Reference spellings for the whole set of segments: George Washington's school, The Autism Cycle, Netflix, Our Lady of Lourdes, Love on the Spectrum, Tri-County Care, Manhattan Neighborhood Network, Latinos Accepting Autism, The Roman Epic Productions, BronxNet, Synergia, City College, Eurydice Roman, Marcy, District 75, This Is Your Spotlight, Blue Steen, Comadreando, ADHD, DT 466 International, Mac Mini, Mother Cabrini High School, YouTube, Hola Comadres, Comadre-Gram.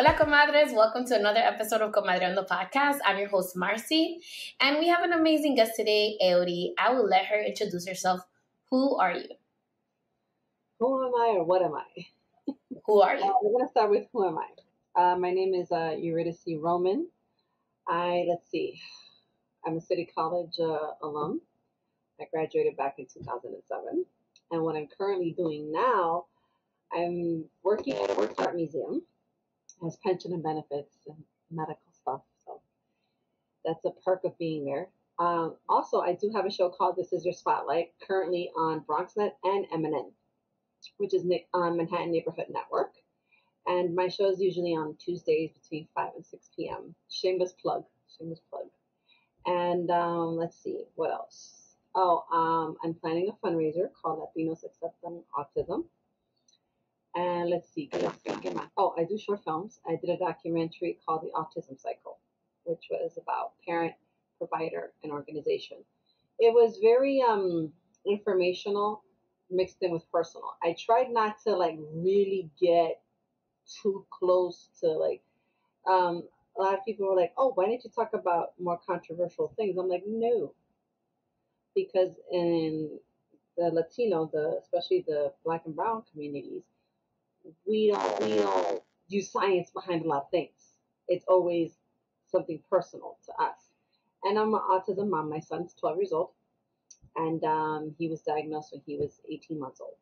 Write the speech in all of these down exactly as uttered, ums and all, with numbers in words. Hola, comadres. Welcome to another episode of Comadreando podcast. I'm your host, Marcy, and we have an amazing guest today, Eury. I will let her introduce herself. Who are you? Who am I or what am I? Who are you? We're going to start with who am I. Uh, my name is uh, Eurydice Roman. I, let's see, I'm a City College uh, alum. I graduated back in two thousand seven. And what I'm currently doing now, I'm working at a Works Art Museum. Has pension and benefits and medical stuff. So that's a perk of being there. Um, also, I do have a show called This Is Your Spotlight, currently on BronxNet and M N N, which is on Manhattan Neighborhood Network. And my show is usually on Tuesdays between five and six p.m. Shameless plug. Shameless plug. And um, let's see, what else? Oh, um, I'm planning a fundraiser called Latinos Accepting Autism. And let's see, oh, I do short films. I did a documentary called The Autism Cycle, which was about parent, provider, and organization. It was very um, informational, mixed in with personal. I tried not to, like, really get too close to, like, um, a lot of people were like, oh, why didn't you talk about more controversial things? I'm like, no, because in the Latino, the especially the Black and Brown communities, We don't, we don't use science behind a lot of things. It's always something personal to us. And I'm an autism mom. My son's twelve years old, and um, he was diagnosed when he was eighteen months old.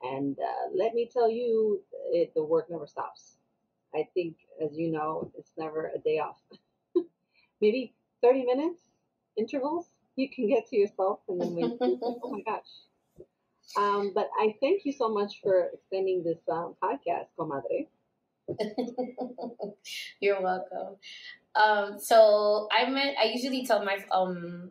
And uh, let me tell you, it, the work never stops. I think, as you know, it's never a day off. Maybe thirty minutes intervals, you can get to yourself, and then we oh my gosh. Um, but I thank you so much for extending this um, podcast, comadre. You're welcome. Um, so I met, I usually tell my um,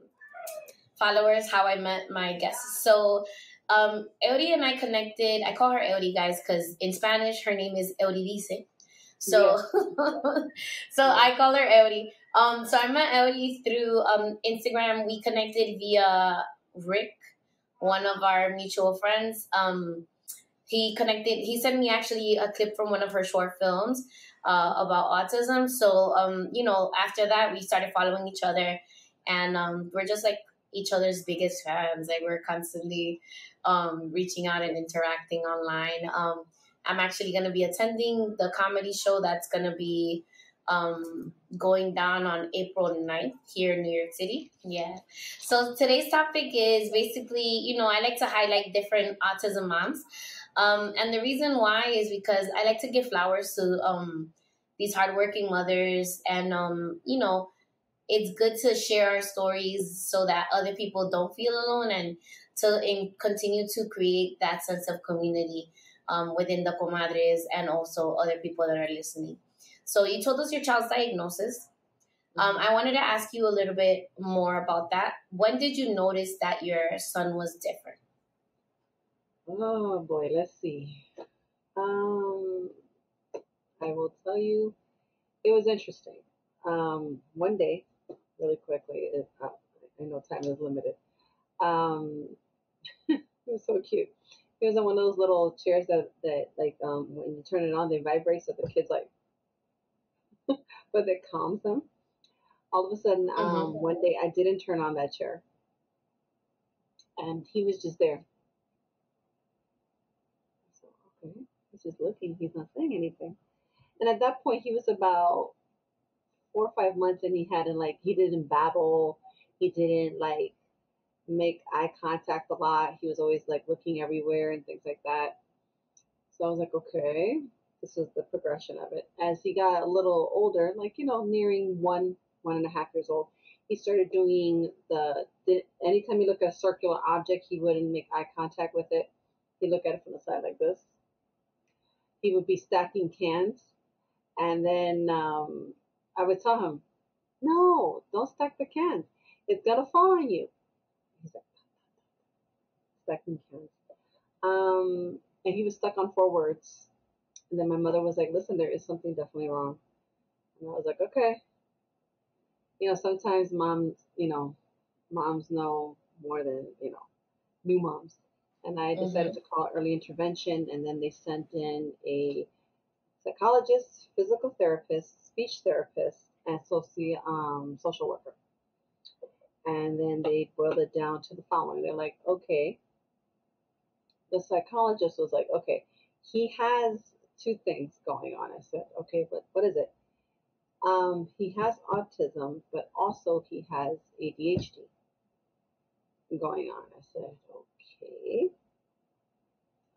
followers how I met my guests. So um, Eury and I connected. I call her Eury, guys, because in Spanish, her name is Eurydice. So, yes. so yes. I call her Eury. Um, so I met Eury through um, Instagram. We connected via Rick, one of our mutual friends. Um, he connected, he sent me actually a clip from one of her short films uh, about autism. So, um, you know, after that, we started following each other, and um, we're just like each other's biggest fans. Like, we're constantly um, reaching out and interacting online. Um, I'm actually going to be attending the comedy show that's going to be um, going down on April ninth here in New York City. Yeah. So today's topic is basically, you know, I like to highlight different autism moms. Um, and the reason why is because I like to give flowers to, um, these hardworking mothers, and, um, you know, it's good to share our stories so that other people don't feel alone, and to in, continue to create that sense of community, um, within the comadres and also other people that are listening. So you told us your child's diagnosis. Um, I wanted to ask you a little bit more about that. When did you notice that your son was different? Oh, boy. Let's see. Um, I will tell you, it was interesting. Um, one day, really quickly, it, uh, I know time is limited. Um, it was so cute. He was on one of those little chairs that, that like, um, when you turn it on, they vibrate, so the kid's like, but it calms them. All of a sudden, um, mm-hmm. one day I didn't turn on that chair, and he was just there. So, okay, he's just looking. He's not saying anything. And at that point, he was about four or five months, and he hadn't like he didn't babble. He didn't like make eye contact a lot. He was always like looking everywhere and things like that. So I was like, okay. This was the progression of it. As he got a little older, like, you know, nearing one, one and a half years old, he started doing the, the anytime he looked at a circular object, he wouldn't make eye contact with it. He'd look at it from the side like this. He would be stacking cans. And then um, I would tell him, no, don't stack the cans. It's going to fall on you. He's like, stacking cans. Um, and he was stuck on four words. And then my mother was like, listen, there is something definitely wrong. And I was like, okay. You know, sometimes moms, you know, moms know more than, you know, new moms. And I decided mm-hmm. to call early intervention, and then they sent in a psychologists, physical therapists, speech therapists, and soci um, social worker. And then they boiled it down to the following. They're like, okay, the psychologist was like, okay, he has two things going on. I said, okay, but what is it? Um, he has autism, but also he has A D H D going on. I said, okay.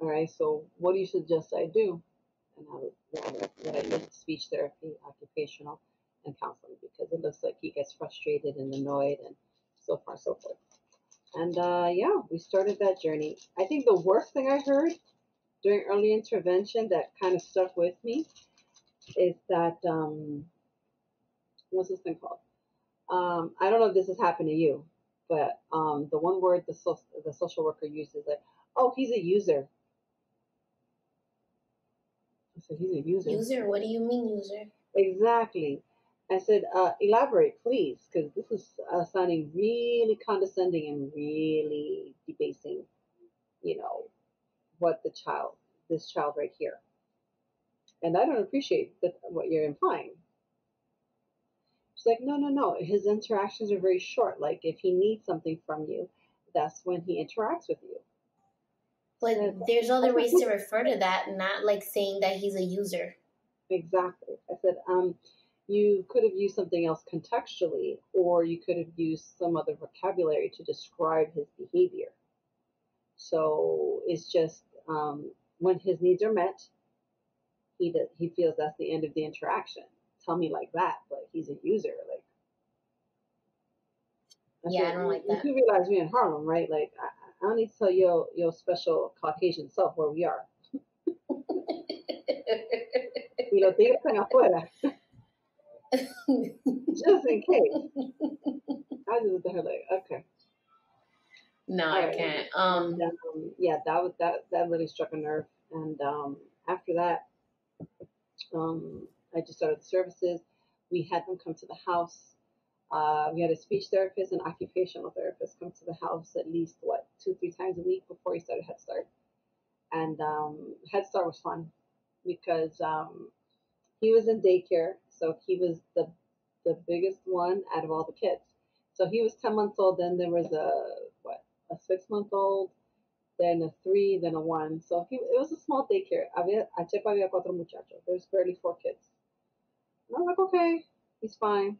All right, so what do you suggest I do? And I would, what I did, speech therapy, occupational, and counseling, because it looks like he gets frustrated and annoyed and so far, so forth. And uh, yeah, we started that journey. I think the worst thing I heard during early intervention that kind of stuck with me is that, um, what's this thing called? Um, I don't know if this has happened to you, but um, the one word the, so the social worker uses is like, oh, he's a user. I said, he's a user. User? What do you mean, user? Exactly. I said, uh, elaborate, please, because this is uh, sounding really condescending and really debasing, you know, what the child, this child right here. And I don't appreciate that, what you're implying. She's like, no, no, no. His interactions are very short. Like, if he needs something from you, that's when he interacts with you. But and there's other ways to refer to that, not like saying that he's a user. Exactly. I said, um, you could have used something else contextually, or you could have used some other vocabulary to describe his behavior. So it's just um, when his needs are met, he does, he feels that's the end of the interaction. Tell me like that, but he's a user. Like, I yeah, said, I don't like you, that. You realize we're in Harlem, right? Like, I, I don't need to tell your your special Caucasian self where we are. You know, they están afuera. Just in case. I just looked at her like, okay. No, all I right. can't. Um, then, um, yeah, that was that. That really struck a nerve. And um, after that, um, I just started the services. We had them come to the house. Uh, we had a speech therapist and occupational therapist come to the house at least what two, three times a week before he started Head Start. And um, Head Start was fun because um, he was in daycare. So he was the, the biggest one out of all the kids. So he was ten months old. Then there was a, what, a six-month-old, then a three, then a one. So he, it was a small daycare. Había, a chepa había cuatro muchachos. There was barely four kids. And I was like, okay, he's fine.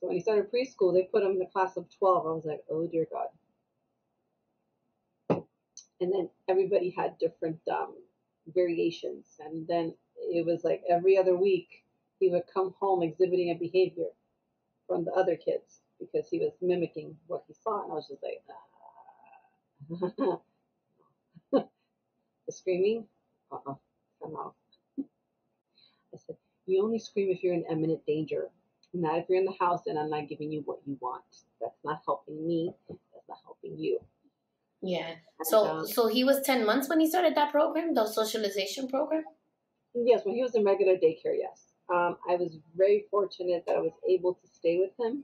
So when he started preschool, they put him in the class of twelve. I was like, oh, dear God. And then everybody had different um, variations. And then it was like every other week, he would come home exhibiting a behavior from the other kids because he was mimicking what he saw. And I was just like, ah. The screaming, uh-uh, I'm out. I said, you only scream if you're in imminent danger, not if you're in the house and I'm not giving you what you want. That's not helping me. That's not helping you. Yeah. So, um, so he was ten months when he started that program, the socialization program? Yes, when he was in regular daycare, yes. Um, I was very fortunate that I was able to stay with him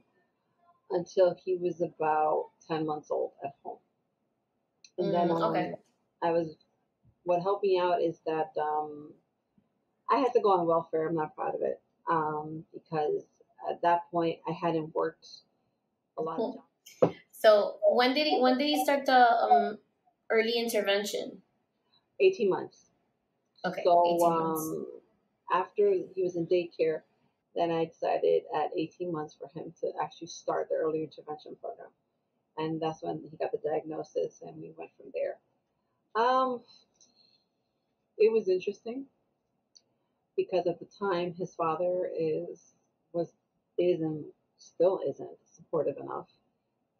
until he was about ten months old at home. And mm, then um, okay. I was, what helped me out is that um, I had to go on welfare. I'm not proud of it um, because at that point I hadn't worked a lot cool. of time. So when did he, when did he start the um, early intervention? eighteen months. Okay, so, eighteen months. Um, After he was in daycare, then I decided at eighteen months for him to actually start the early intervention program. And that's when he got the diagnosis and we went from there. Um, it was interesting because at the time his father is, was, isn't, still isn't supportive enough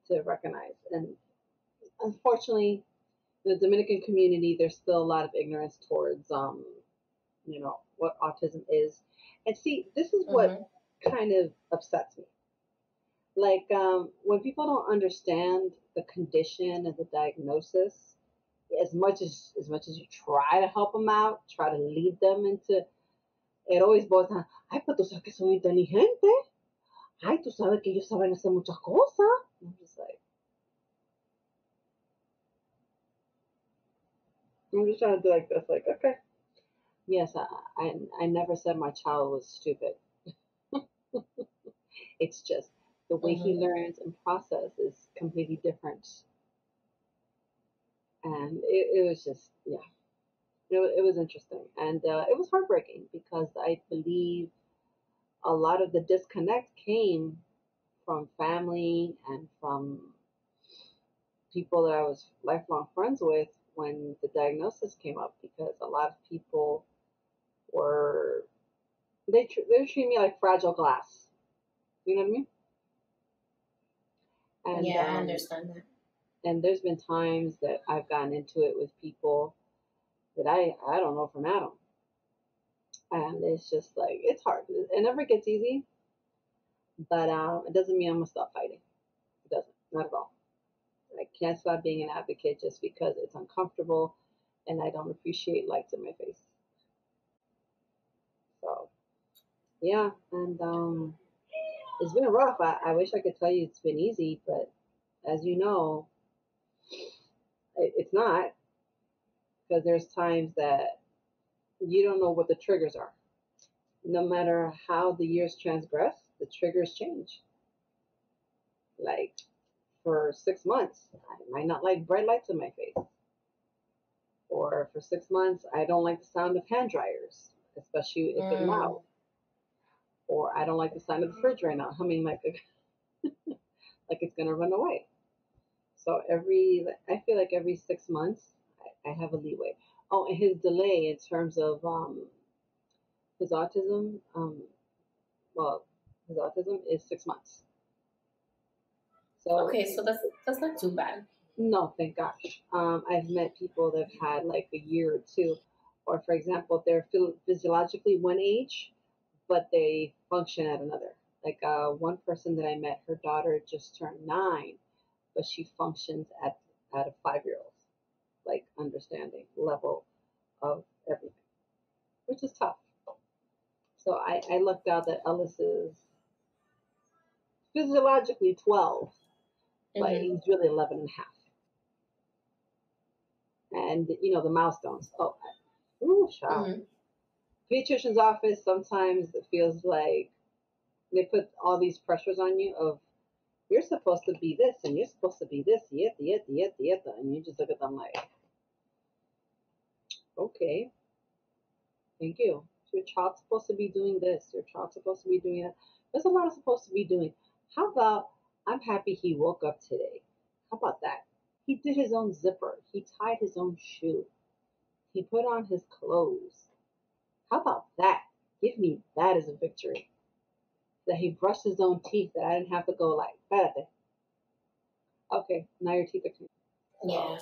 to recognize. And unfortunately, the Dominican community, there's still a lot of ignorance towards, um, you know, what autism is. And see, this is what mm-hmm. kind of upsets me. Like, um, when people don't understand the condition and the diagnosis, as much as, as much as you try to help them out, try to lead them into, it always boils down, ay, pero tú sabes que soy inteligente. Ay, tú sabes que ellos saben hacer muchas cosas. I'm just like, I'm just trying to do like this, like, okay. Yes, I, I, I never said my child was stupid. It's just the way mm-hmm. he learns and process is completely different. And it, it was just, yeah, it, it was interesting. And uh, it was heartbreaking because I believe a lot of the disconnect came from family and from people that I was lifelong friends with when the diagnosis came up, because a lot of people were, they, tr they were treating me like fragile glass. You know what I mean? And, yeah, um, I understand that. And there's been times that I've gotten into it with people that I, I don't know from Adam. And it's just like, it's hard. It never gets easy. But um, it doesn't mean I'm going to stop fighting. It doesn't. Not at all. I can't stop being an advocate just because it's uncomfortable and I don't appreciate lights in my face. So, yeah. And um, it's been rough. I, I wish I could tell you it's been easy, but as you know, it, it's not. Because there's times that you don't know what the triggers are. No matter how the years transgress, the triggers change. Like, for six months, I might not like bright lights in my face. Or for six months, I don't like the sound of hand dryers, especially if mm. they're loud. Or I don't like the sound of the fridge right now humming like a, like it's gonna run away. So every, I feel like every six months, I, I have a leeway. Oh, and his delay in terms of um, his autism, um, well, his autism is six months. So, okay, so that's that's not too bad. No, thank gosh. Um, I've met people that have had like a year or two, or for example, they're physiologically one age, but they function at another. Like uh, one person that I met, her daughter just turned nine, but she functions at at a five-year-old, like understanding level of everything, which is tough. So I, I lucked out that Ellis is physiologically twelve. Mm-hmm. But he's really eleven and a half. And, you know, the milestones. Oh, ooh, child. Mm-hmm. Pediatrician's office, sometimes it feels like they put all these pressures on you of, you're supposed to be this, and you're supposed to be this, yet, yet, yet, yet, and you just look at them like, okay, thank you. Your child's supposed to be doing this. Your child's supposed to be doing that. There's a lot of supposed to be doing. How about, I'm happy he woke up today. How about that? He did his own zipper. He tied his own shoe. He put on his clothes. How about that? Give me that as a victory. That he brushed his own teeth, that I didn't have to go like, Pérate. Okay, now your teeth are clean. Yeah.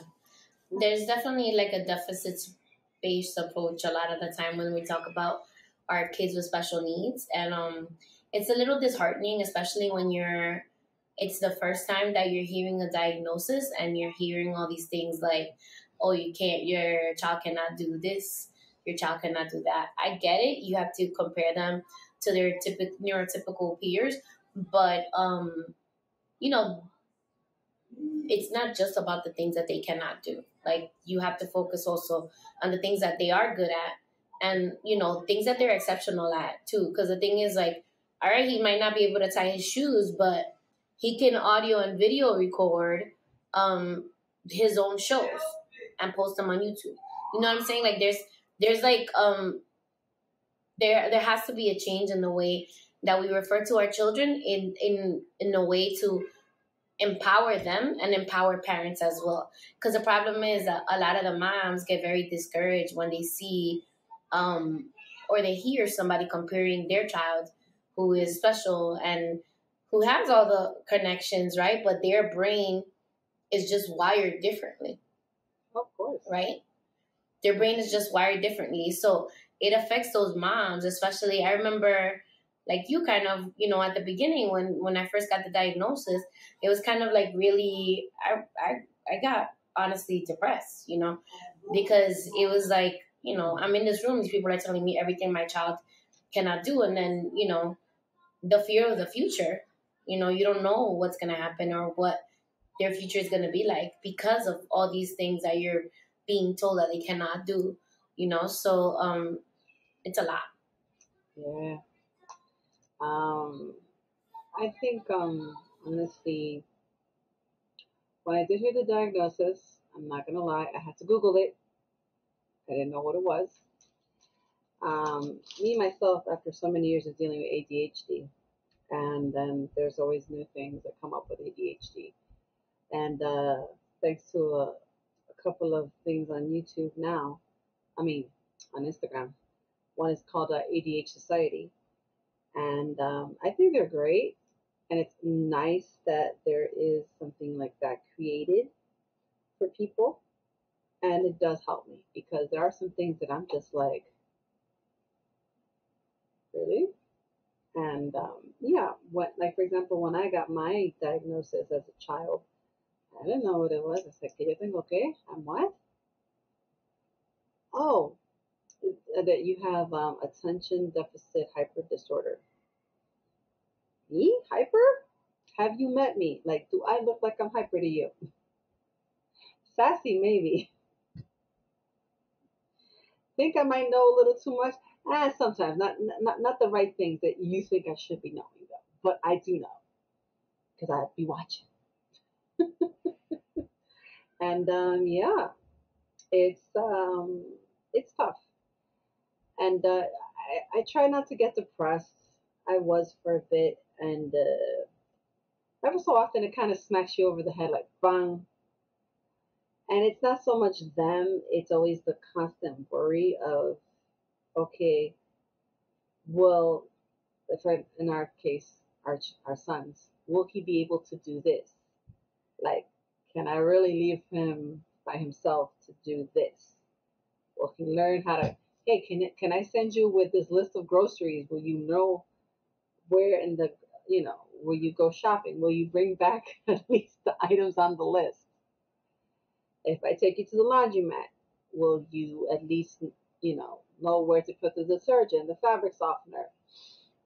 There's definitely like a deficit-based approach a lot of the time when we talk about our kids with special needs. And um, it's a little disheartening, especially when you're it's the first time that you're hearing a diagnosis and you're hearing all these things like, oh, you can't, your child cannot do this, your child cannot do that. I get it. You have to compare them to their typical neurotypical peers. But, um, you know, it's not just about the things that they cannot do. Like, you have to focus also on the things that they are good at and, you know, things that they're exceptional at, too. Because the thing is, like, all right, he might not be able to tie his shoes, but he can audio and video record um, his own shows and post them on YouTube. You know what I'm saying? Like there's, there's like, um, there, there has to be a change in the way that we refer to our children in, in, in a way to empower them and empower parents as well. Because the problem is that a lot of the moms get very discouraged when they see, um, or they hear somebody comparing their child who is special and who has all the connections, right? But their brain is just wired differently. Of course. Right? Their brain is just wired differently. So it affects those moms, especially. I remember, like you kind of, you know, at the beginning when, when I first got the diagnosis, it was kind of like really, I, I, I got honestly depressed, you know, because it was like, you know, I'm in this room, these people are telling me everything my child cannot do. And then, you know, the fear of the future. You know, you don't know what's going to happen or what their future is going to be like because of all these things that you're being told that they cannot do, you know. So um, it's a lot. Yeah. Um, I think, um, honestly, when I did hear the diagnosis, I'm not going to lie, I had to Google it. I didn't know what it was. Um, me, myself, after so many years of dealing with A D H D, and then there's always new things that come up with A D H D. And uh, thanks to a, a couple of things on YouTube now, I mean, on Instagram. One is called uh, A D H Society. And um, I think they're great. And it's nice that there is something like that created for people. And it does help me, because there are some things that I'm just like, really? And um, yeah, what, like, for example, when I got my diagnosis as a child, I didn't know what it was. It's like, did you think, okay, I'm what? Oh, that you have um, attention deficit hyper disorder. Me? Hyper? Have you met me? Like, do I look like I'm hyper to you? Sassy, maybe. Think I might know a little too much? Eh, sometimes. Not, not, not the right things that you think I should be knowing, though. But I do know, because I'd be watching. And, um, yeah, it's, um, it's tough. And uh, I, I try not to get depressed. I was for a bit. And uh, ever so often, it kind of smacks you over the head, like, bang. And it's not so much them. It's always the constant worry of, okay, well, if I, in our case, our, our sons, will he be able to do this? Like, can I really leave him by himself to do this? Will he learn how to... Hey, can can I send you with this list of groceries? Will you know where in the, you know, will you go shopping? Will you bring back at least the items on the list? If I take you to the laundromat, will you at least, you know, know where to put the detergent, the fabric softener,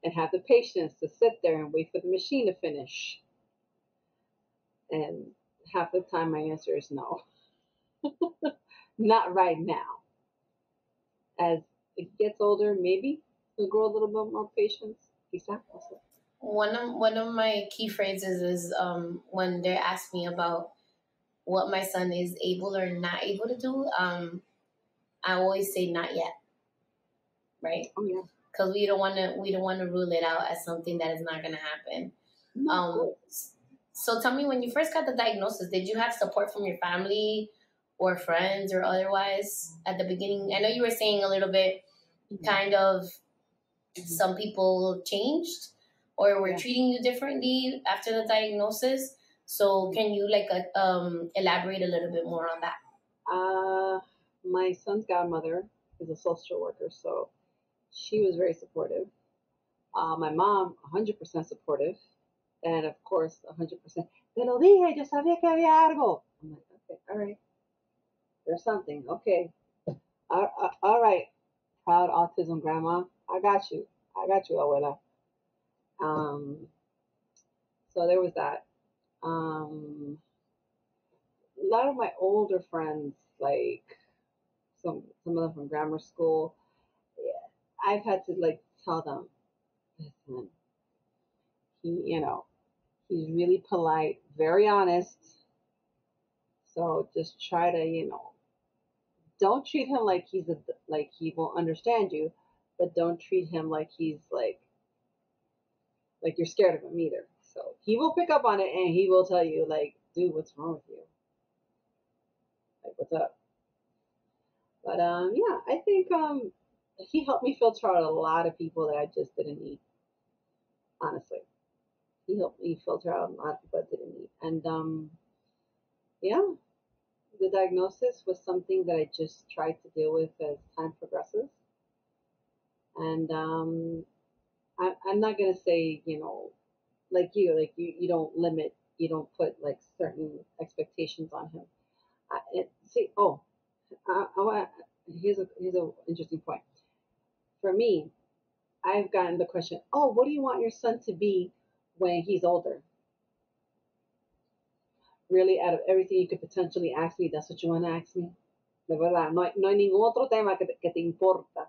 and have the patience to sit there and wait for the machine to finish? And half the time my answer is no. Not right now. As it gets older, maybe he'll grow a little bit more patience. Exactly. One of one of my key phrases is um, when they ask me about what my son is able or not able to do. Um, I always say not yet, right? Oh yeah. Because we don't want to we don't want to rule it out as something that is not going to happen. No, um, so tell me, when you first got the diagnosis, did you have support from your family? Or friends or otherwise at the beginning? I know you were saying a little bit, mm-hmm. kind of, mm-hmm. some people changed or were yeah. treating you differently after the diagnosis. So can you like uh, um, elaborate a little bit more on that? Uh, my son's godmother is a social worker, so she was very supportive. Uh, my mom, one hundred percent supportive. And of course, one hundred percent, te lo dije, yo sabía que había algo. I'm like, okay, all right. There's something. Okay. All, all, all right. Proud autism grandma. I got you. I got you, abuela. Um, so there was that. Um, a lot of my older friends, like some, some of them from grammar school, yeah, I've had to like tell them, listen, he, you know, he's really polite, very honest. So just try to, you know, don't treat him like he's a, like he won't understand you, but don't treat him like he's like, like you're scared of him either. So he will pick up on it and he will tell you like, dude, what's wrong with you? Like, what's up? But um, yeah, I think um, he helped me filter out a lot of people that I just didn't need. Honestly, he helped me filter out a lot of people I didn't need. And um, yeah, the diagnosis was something that I just tried to deal with as time progresses. And um, I, I'm not going to say, you know, like you, like you, you don't limit, you don't put like certain expectations on him. I, it, see, oh, I, I, here's a here's an interesting point. For me, I've gotten the question, oh, what do you want your son to be when he's older? Really, out of everything you could potentially ask me, that's what you want to ask me. De verdad, no hay, no hay ningún otro tema que te, que te importa.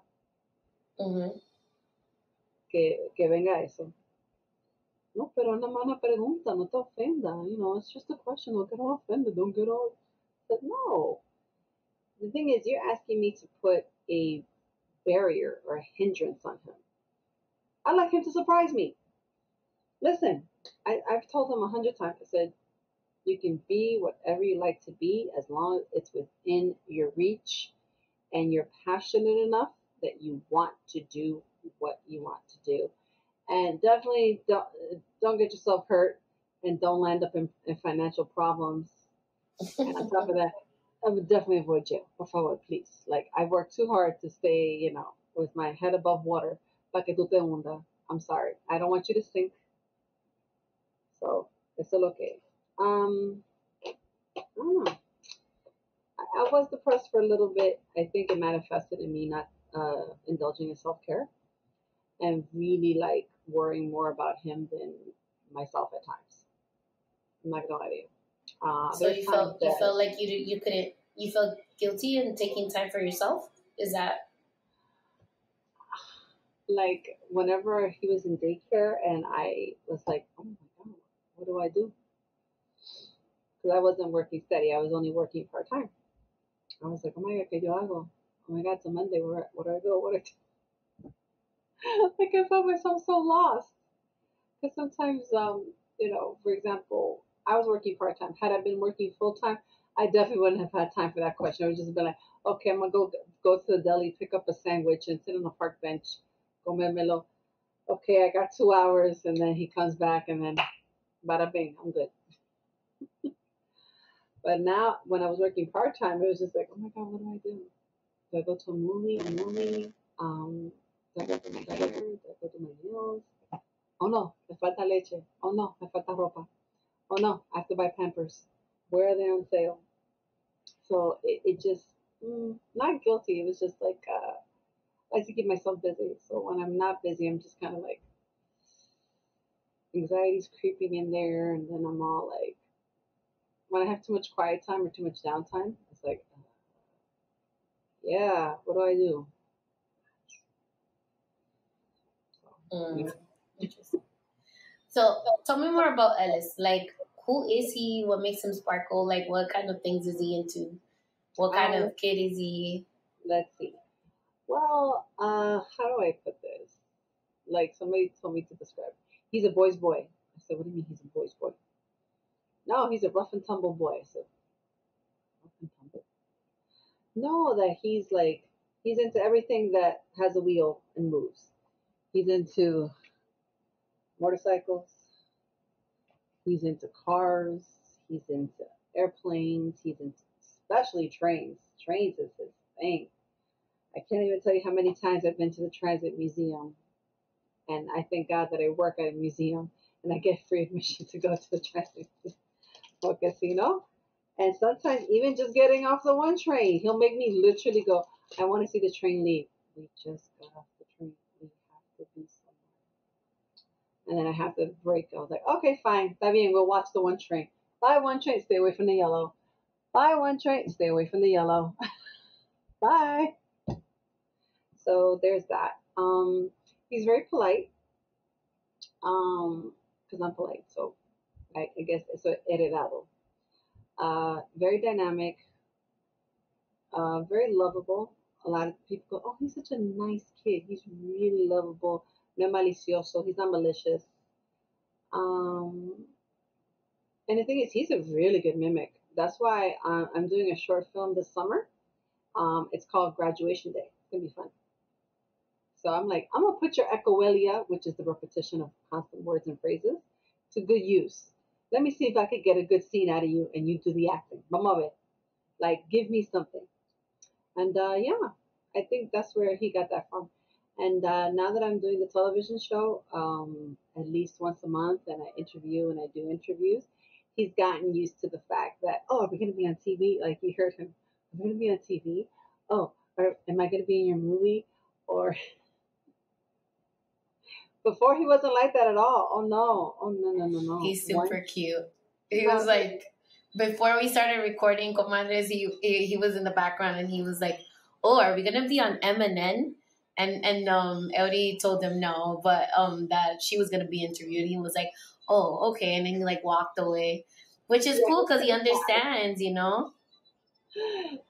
Uh-huh. que, que venga eso. No, pero nada más una pregunta, no te ofenda. You know, it's just a question. Don't get all offended. Don't get all. But no. The thing is, you're asking me to put a barrier or a hindrance on him. I'd like him to surprise me. Listen, I, I've told him a hundred times. I said, you can be whatever you like to be as long as it's within your reach and you're passionate enough that you want to do what you want to do. And definitely don't, don't get yourself hurt and don't land up in, in financial problems. And on top of that, I would definitely avoid jail. Por favor, please. Like, I worked too hard to stay, you know, with my head above water. Pa que tú te hunda. I'm sorry. I don't want you to sink. So, it's still okay. Um, I don't know. I, I was depressed for a little bit. I think it manifested in me not uh, indulging in self-care and really, like, worrying more about him than myself at times. I'm not gonna lie to you. Uh, so you felt that, you felt like you you couldn't you felt guilty in taking time for yourself? Is that like whenever he was in daycare and I was like, oh my god, what do I do? Because I wasn't working steady. I was only working part time. I was like, oh my god, ¿qué yo hago? Oh my god, it's a Monday. Where what do I go? What do I do? Like I felt myself so lost. Because sometimes, um, you know, for example. I was working part-time. Had I been working full-time, I definitely wouldn't have had time for that question. I would just been like, okay, I'm going to go go to the deli, pick up a sandwich, and sit on the park bench, comérmelo. Okay, I got two hours, and then he comes back, and then bada bing, I'm good. But now, when I was working part-time, it was just like, oh, my God, what do I do? Do I go to a movie, a movie? Um, do I go to my diary? Do I go to my meals? Oh, no, me falta leche. Oh, no, me falta ropa. Oh no, I have to buy Pampers. Where are they on sale? So it, it just, mm, not guilty. It was just like, uh, I like to keep myself busy. So when I'm not busy, I'm just kind of like, anxiety's creeping in there. And then I'm all like, when I have too much quiet time or too much downtime, it's like, yeah, what do I do? So, mm. you know. Interesting. So tell me more about Ellis. Like, who is he? What makes him sparkle? Like, what kind of things is he into? What kind um, of kid is he? Let's see. Well, uh, how do I put this? Like, somebody told me to describe. He's a boy's boy. I said, what do you mean he's a boy's boy? No, he's a rough and tumble boy. I said, rough and tumble? No, that he's like, he's into everything that has a wheel and moves. He's into motorcycles, he's into cars, he's into airplanes, he's into especially trains. Trains is his thing. I can't even tell you how many times I've been to the transit museum, and I thank God that I work at a museum and I get free admission to go to the transit or casino. And sometimes even just getting off the one train, he'll make me literally go, I want to see the train leave. We just got off the train. We have to be. And then I have to break. I was like, okay, fine. That means we'll watch the one train. Buy one train, stay away from the yellow. Buy one train, stay away from the yellow. Bye. So there's that. Um, he's very polite. Um, because I'm polite, so I, I guess it's a heredado. Uh, very dynamic. Uh, very lovable. A lot of people go, oh, he's such a nice kid. He's really lovable. No malicioso. He's not malicious. Um, and the thing is, he's a really good mimic. That's why uh, I'm doing a short film this summer. Um, it's called Graduation Day. It's going to be fun. So I'm like, I'm going to put your echolalia, which is the repetition of constant words and phrases, to good use. Let me see if I could get a good scene out of you and you do the acting. Vamos a ver. Like, give me something. And uh, yeah, I think that's where he got that from. And uh, now that I'm doing the television show um, at least once a month, and I interview and I do interviews, he's gotten used to the fact that, oh, are we going to be on T V? Like, you heard him, I'm going to be on T V. Oh, or, am I going to be in your movie? Or before he wasn't like that at all. Oh, no. Oh, no, no, no, no. He's super One... cute. He was like, before we started recording Comadres, he, he was in the background and he was like, oh, are we going to be on M N N? And and um, Elodie told them no, but um, that she was going to be interviewed. He was like, oh, okay. And then he like walked away, which is yeah. cool because he understands, you know.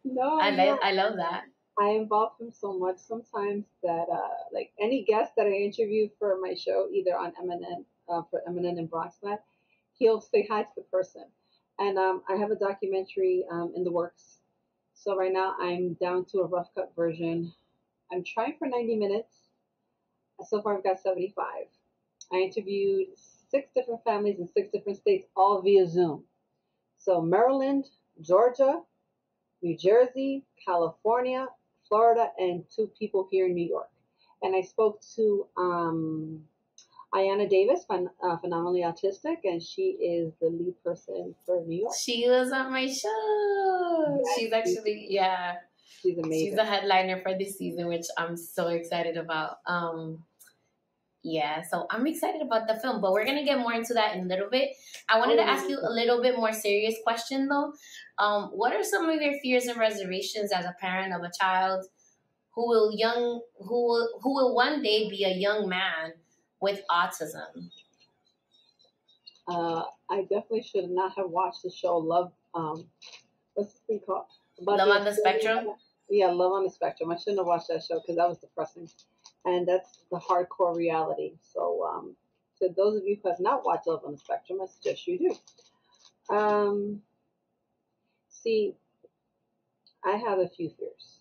No, I, no. Lo- I love that. I involve him so much sometimes that uh, like any guest that I interview for my show, either on M N N, uh, for M N N and BronxNet, he'll say hi to the person. And um, I have a documentary um, in the works. So right now I'm down to a rough cut version. I'm trying for ninety minutes. So far I've got seventy-five. I interviewed six different families in six different states, all via Zoom. So Maryland, Georgia, New Jersey, California, Florida, and two people here in New York. And I spoke to um, Ayanna Davis, phen- uh, phenomenally autistic, and she is the lead person for New York. She was on my show. Yes, she's actually, yeah. She's amazing. She's a headliner for this season, which I'm so excited about. Um, yeah, so I'm excited about the film, but we're going to get more into that in a little bit. I wanted oh, to ask you a little bit more serious question, though. Um, what are some of your fears and reservations as a parent of a child who will young who will, who will one day be a young man with autism? Uh, I definitely should not have watched the show Love. Um, what's it called? About Love on the Spectrum? Yeah, Love on the Spectrum. I shouldn't have watched that show because that was depressing. And that's the hardcore reality. So um, to those of you who have not watched Love on the Spectrum, I suggest you do. Um, see, I have a few fears.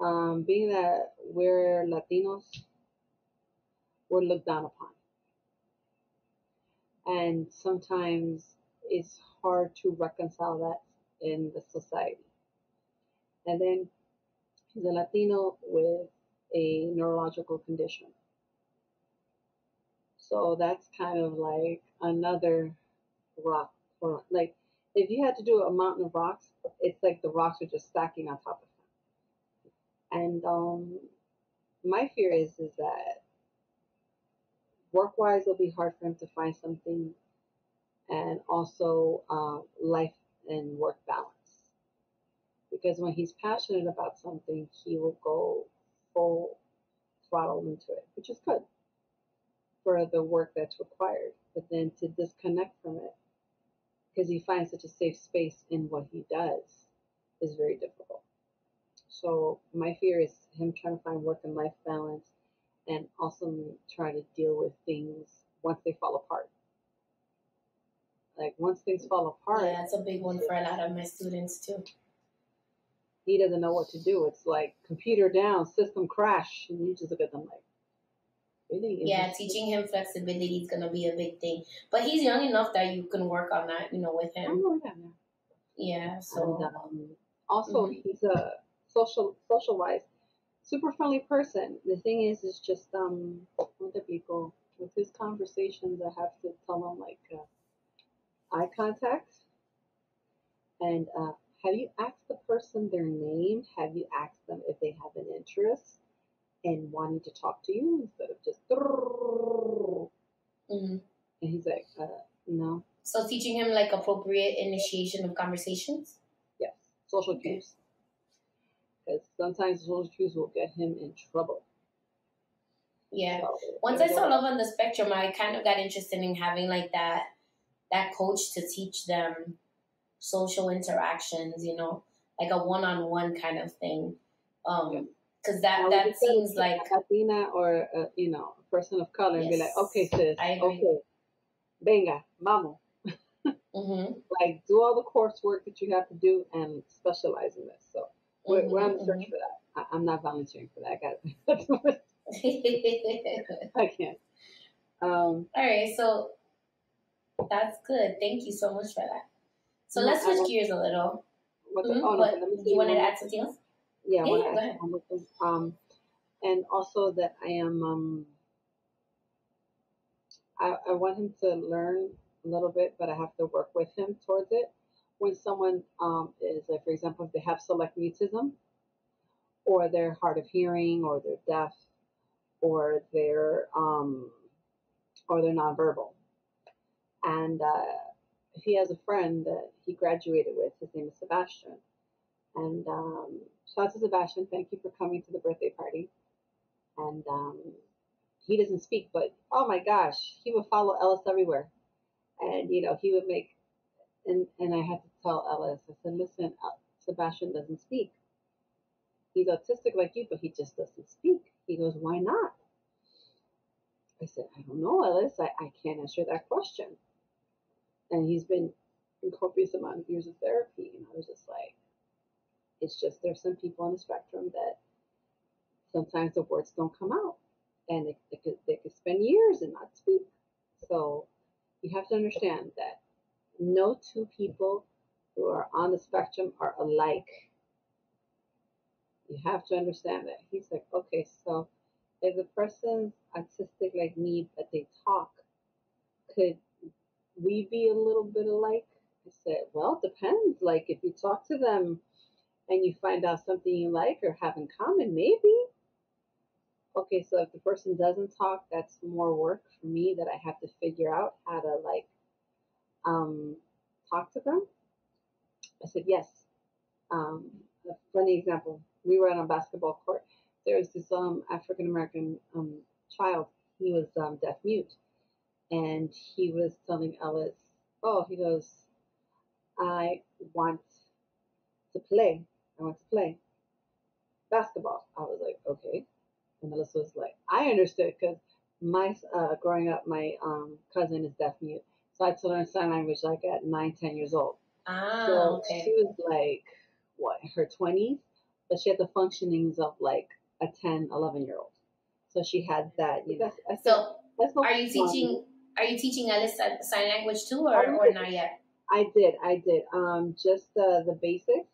Um, being that we're Latinos, we're looked down upon. And sometimes it's hard to reconcile that in the society. And then he's a Latino with a neurological condition. So that's kind of like another rock. Or like if you had to do a mountain of rocks, it's like the rocks are just stacking on top of them. And um, my fear is, is that work-wise, it'll be hard for him to find something, and also uh, life and work balance. Because when he's passionate about something, he will go full throttle into it, which is good for the work that's required. But then to disconnect from it, because he finds such a safe space in what he does, is very difficult. So my fear is him trying to find work and life balance, and also trying to deal with things once they fall apart. Like once things fall apart. Yeah, that's a big one for a lot of my students too. He doesn't know what to do. It's like computer down, system crash, and you just look at them like, really? Yeah, teaching him flexibility is gonna be a big thing. But he's young enough that you can work on that, you know, with him. Oh yeah. Yeah. So and, um, also mm-hmm. he's a social social wise, super friendly person. The thing is, is just um, with the people, with his conversations, I have to tell him like uh, eye contact and. Uh, Have you asked the person their name? Have you asked them if they have an interest in wanting to talk to you instead of just... Mm-hmm. And he's like, uh, no. So teaching him like appropriate initiation of conversations? Yes. Social okay. cues. Because sometimes social cues will get him in trouble. Yeah. So, once I saw Love on the Spectrum, I kind of got interested in having like that that coach to teach them social interactions, you know, like a one-on-one kind of thing, um because that now, that seems like a Latina or a, you know, a person of color, yes, and be like, okay sis, okay, venga, vamos. Mm-hmm. Like do all the coursework that you have to do and specialize in this. So we're, mm-hmm, we're on the search mm-hmm. for that. I, I'm not volunteering for that. I got it. I can't. Um, all right, so that's good. Thank you so much for that. So no, let's switch want, gears a little. What the, mm-hmm. oh, no, but let me see you wanted to add something else? Yeah, yeah, I yeah go ahead. Um, and also that I am, um, I, I want him to learn a little bit, but I have to work with him towards it. When someone um, is, like, for example, if they have select mutism, or they're hard of hearing, or they're deaf, or they're, um, or they're nonverbal. And, uh, he has a friend that he graduated with. His name is Sebastian. And um, shout out to Sebastian. Thank you for coming to the birthday party. and um, he doesn't speak, but oh my gosh, he would follow Ellis everywhere. And, you know, he would make, and, and I had to tell Ellis, I said, listen, Sebastian doesn't speak. He's autistic like you, but he just doesn't speak. He goes, why not? I said, I don't know, Ellis. I, I can't answer that question. And he's been in copious amount of years of therapy. And I was just like, it's just there's some people on the spectrum that sometimes the words don't come out. And they, they, could, they could spend years and not speak. So you have to understand that no two people who are on the spectrum are alike. You have to understand that. He's like, okay, so if a person's autistic like me, but they talk, could we be a little bit alike? I said, well, it depends. Like if you talk to them and you find out something you like or have in common, maybe. Okay, so if the person doesn't talk, that's more work for me that I have to figure out how to like um, talk to them. I said, yes. Um, a funny example, we were on a basketball court. There was this um, African-American um, child. He was um, deaf-mute. And he was telling Ellis, oh, he goes, I want to play. I want to play basketball. I was like, okay. And Melissa was like, I understood because my uh, growing up, my um, cousin is deaf-mute. So I had to learn sign language like at nine, ten years old. Ah, so okay. She was like, what, her twenties? But she had the functionings of like a ten, eleven year old. So she had that. You know, that's, so that's are you teaching Are you teaching Alice sign language too or, or not yet? I did. I did. Um, just the, the basics.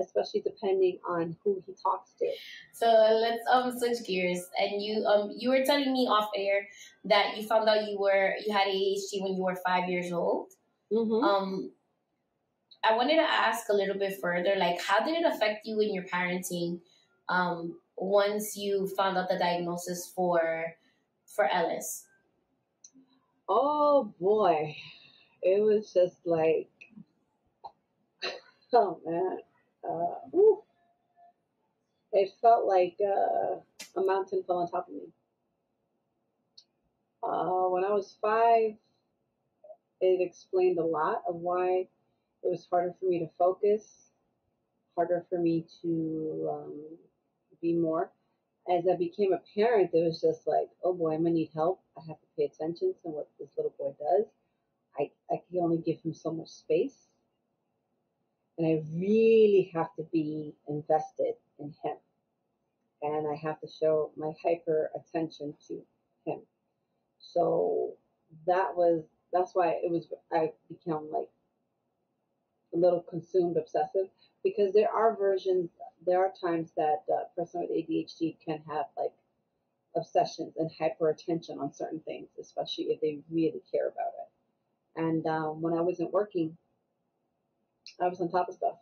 Especially depending on who he talks to. So let's um switch gears. And you um you were telling me off air that you found out you were you had A D H D when you were five years old. Mm-hmm. Um, I wanted to ask a little bit further, like how did it affect you in your parenting? Um, once you found out the diagnosis for for Ellis. Oh boy, it was just like, oh man. Uh, ooh. It felt like uh, a mountain fell on top of me. Uh, when I was five, it explained a lot of why it was harder for me to focus, harder for me to um, be more. As I became a parent, it was just like, oh boy, I'm going to need help. I have to pay attention to what this little boy does. I, I can only give him so much space. And I really have to be invested in him. And I have to show my hyper attention to him. So that was, that's why it was, I became like a little consumed obsessive because there are versions, there are times that a person with A D H D can have like obsessions and hyper attention on certain things, especially if they really care about it. And um, when I wasn't working, I was on top of stuff.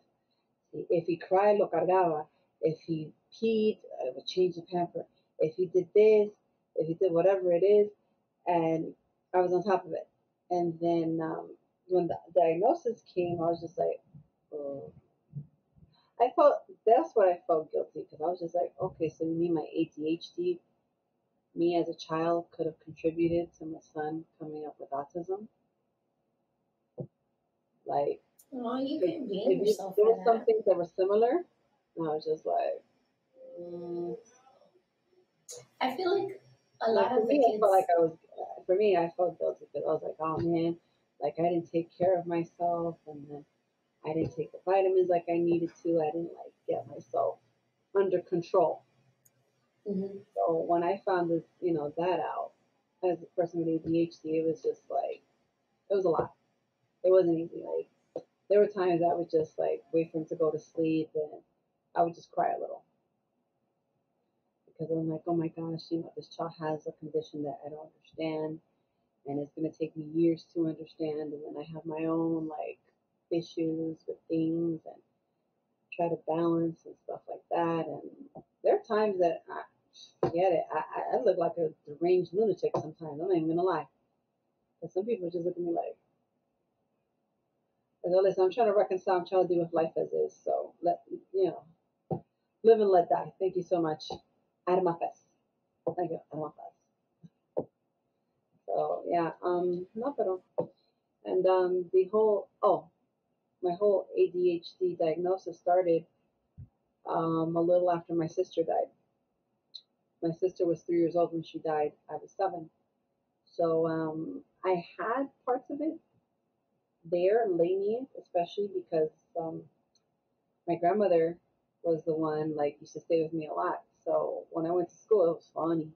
If he cried, lo cargaba. If he peed, I would change the pamper. If he did this, if he did whatever it is, and I was on top of it. And then um, when the diagnosis came, I was just like, oh. I felt, that's what I felt guilty, because I was just like, okay, so you mean my A D H D, me as a child, could have contributed to my son coming up with autism? Like, well, you can blame yourself. There were some things that were similar, and I was just like, mm. I feel like a lot like of me, kids... I felt like I was. For me, I felt guilty because I was like, oh man, like I didn't take care of myself, and then I didn't take the vitamins like I needed to. I didn't like get myself under control. Mm-hmm. So when I found this, you know, that out as a person with A D H D, it was just like it was a lot. It wasn't easy, like. There were times I would just like wait for him to go to sleep and I would just cry a little because I'm like, oh my gosh, you know, this child has a condition that I don't understand and it's going to take me years to understand. And then I have my own like issues with things and try to balance and stuff like that. And there are times that I get it. I, I look like a deranged lunatic sometimes. I'm not even going to lie. But some people just look at me like, I go, listen, I'm trying to reconcile, I'm trying to deal with life as is. So, let you know, live and let die. Thank you so much. Out of my face. I go, I love us. So yeah, um, no, pero, and um, the whole, oh, my whole A D H D diagnosis started um, a little after my sister died. My sister was three years old when she died. I was seven. So um, I had parts of it there, lenient, especially because um, my grandmother was the one, like, used to stay with me a lot. So when I went to school, it was funny.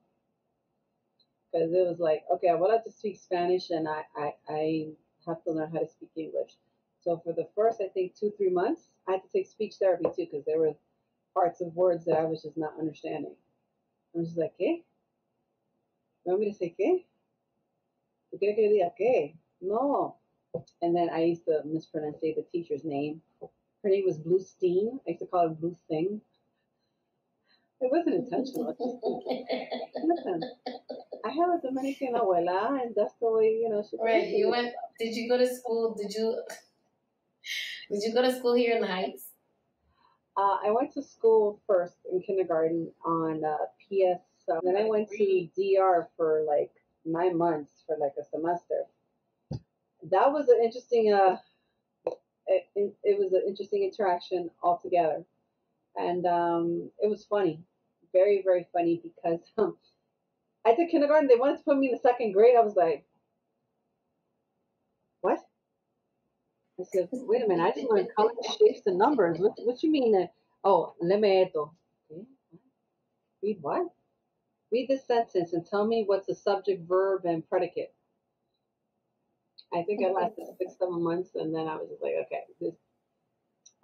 Because it was like, okay, I wanted to speak Spanish, and I, I, I have to learn how to speak English. So for the first, I think, two, three months, I had to take speech therapy, too, because there were parts of words that I was just not understanding. I was just like, ¿qué? You want me to say, ¿qué? ¿Tú quieres que diga, qué? No. And then I used to mispronounce the teacher's name. Her name was Blue Steen. I used to call her Blue Thing. It wasn't intentional. Listen, I have a Dominican abuela, and that's the way, you know. She right. You went. Stuff. Did you go to school? Did you? Did you go to school here in the Heights? Uh, I went to school first in kindergarten on uh, P S. Uh, then I went to D R for like nine months for like a semester. That was an interesting. Uh, It, it, it was an interesting interaction altogether, and um, it was funny, very, very funny, because um, I did kindergarten. They wanted to put me in the second grade. I was like, what? I said, wait a minute, I just learned colors, shapes, and numbers. What, what you mean? That, oh, leme esto. Read what? Read this sentence and tell me what's the subject, verb, and predicate. I think I lasted six, seven months, and then I was just like, okay, this,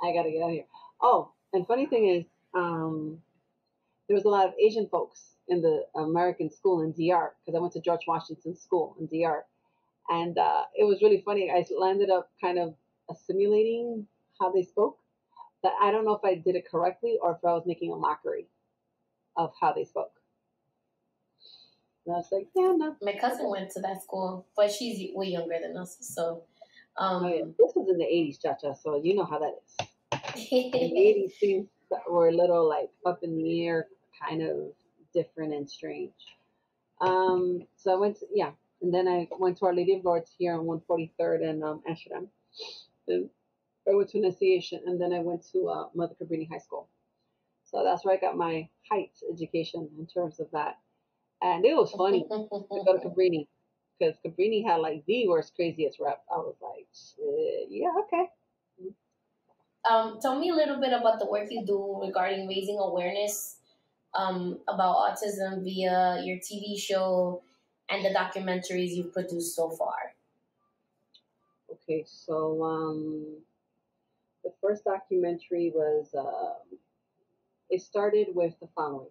I got to get out of here. Oh, and funny thing is, um, there was a lot of Asian folks in the American school in D R, because I went to George Washington's school in D R. And uh, it was really funny. I landed up kind of assimilating how they spoke, but I don't know if I did it correctly or if I was making a mockery of how they spoke. And I was like, yeah, no. My cousin went to that school, but she's way younger than us. So, um, oh, yeah. This was in the eighties, Cha-Cha, so you know how that is. The eighties things that were a little like up in the air, kind of different and strange. Um, so I went to, yeah, and then I went to Our Lady of Lourdes here on one forty-third and um, Ashram. Then I went to Annunciation, and then I went to uh, Mother Cabrini High School. So that's where I got my Heights education in terms of that. And it was funny to go to Cabrini, because Cabrini had like the worst, craziest rep. I was like, shit, yeah, okay. Um, tell me a little bit about the work you do regarding raising awareness um, about autism via your T V show and the documentaries you've produced so far. Okay, so um, the first documentary was, uh, it started with the following.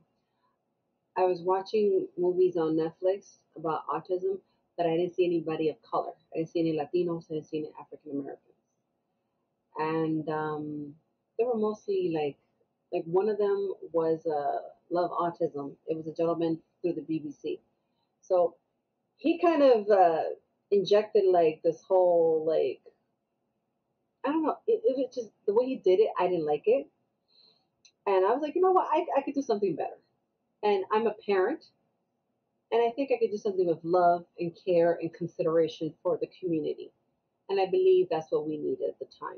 I was watching movies on Netflix about autism, but I didn't see anybody of color. I didn't see any Latinos. I didn't see any African Americans. And um, they were mostly like, like one of them was uh, Love Autism. It was a gentleman through the B B C. So he kind of uh, injected like this whole, like, I don't know. It, it was just the way he did it. I didn't like it. And I was like, you know what? I, I could do something better. And I'm a parent, and I think I could do something with love and care and consideration for the community. And I believe that's what we needed at the time.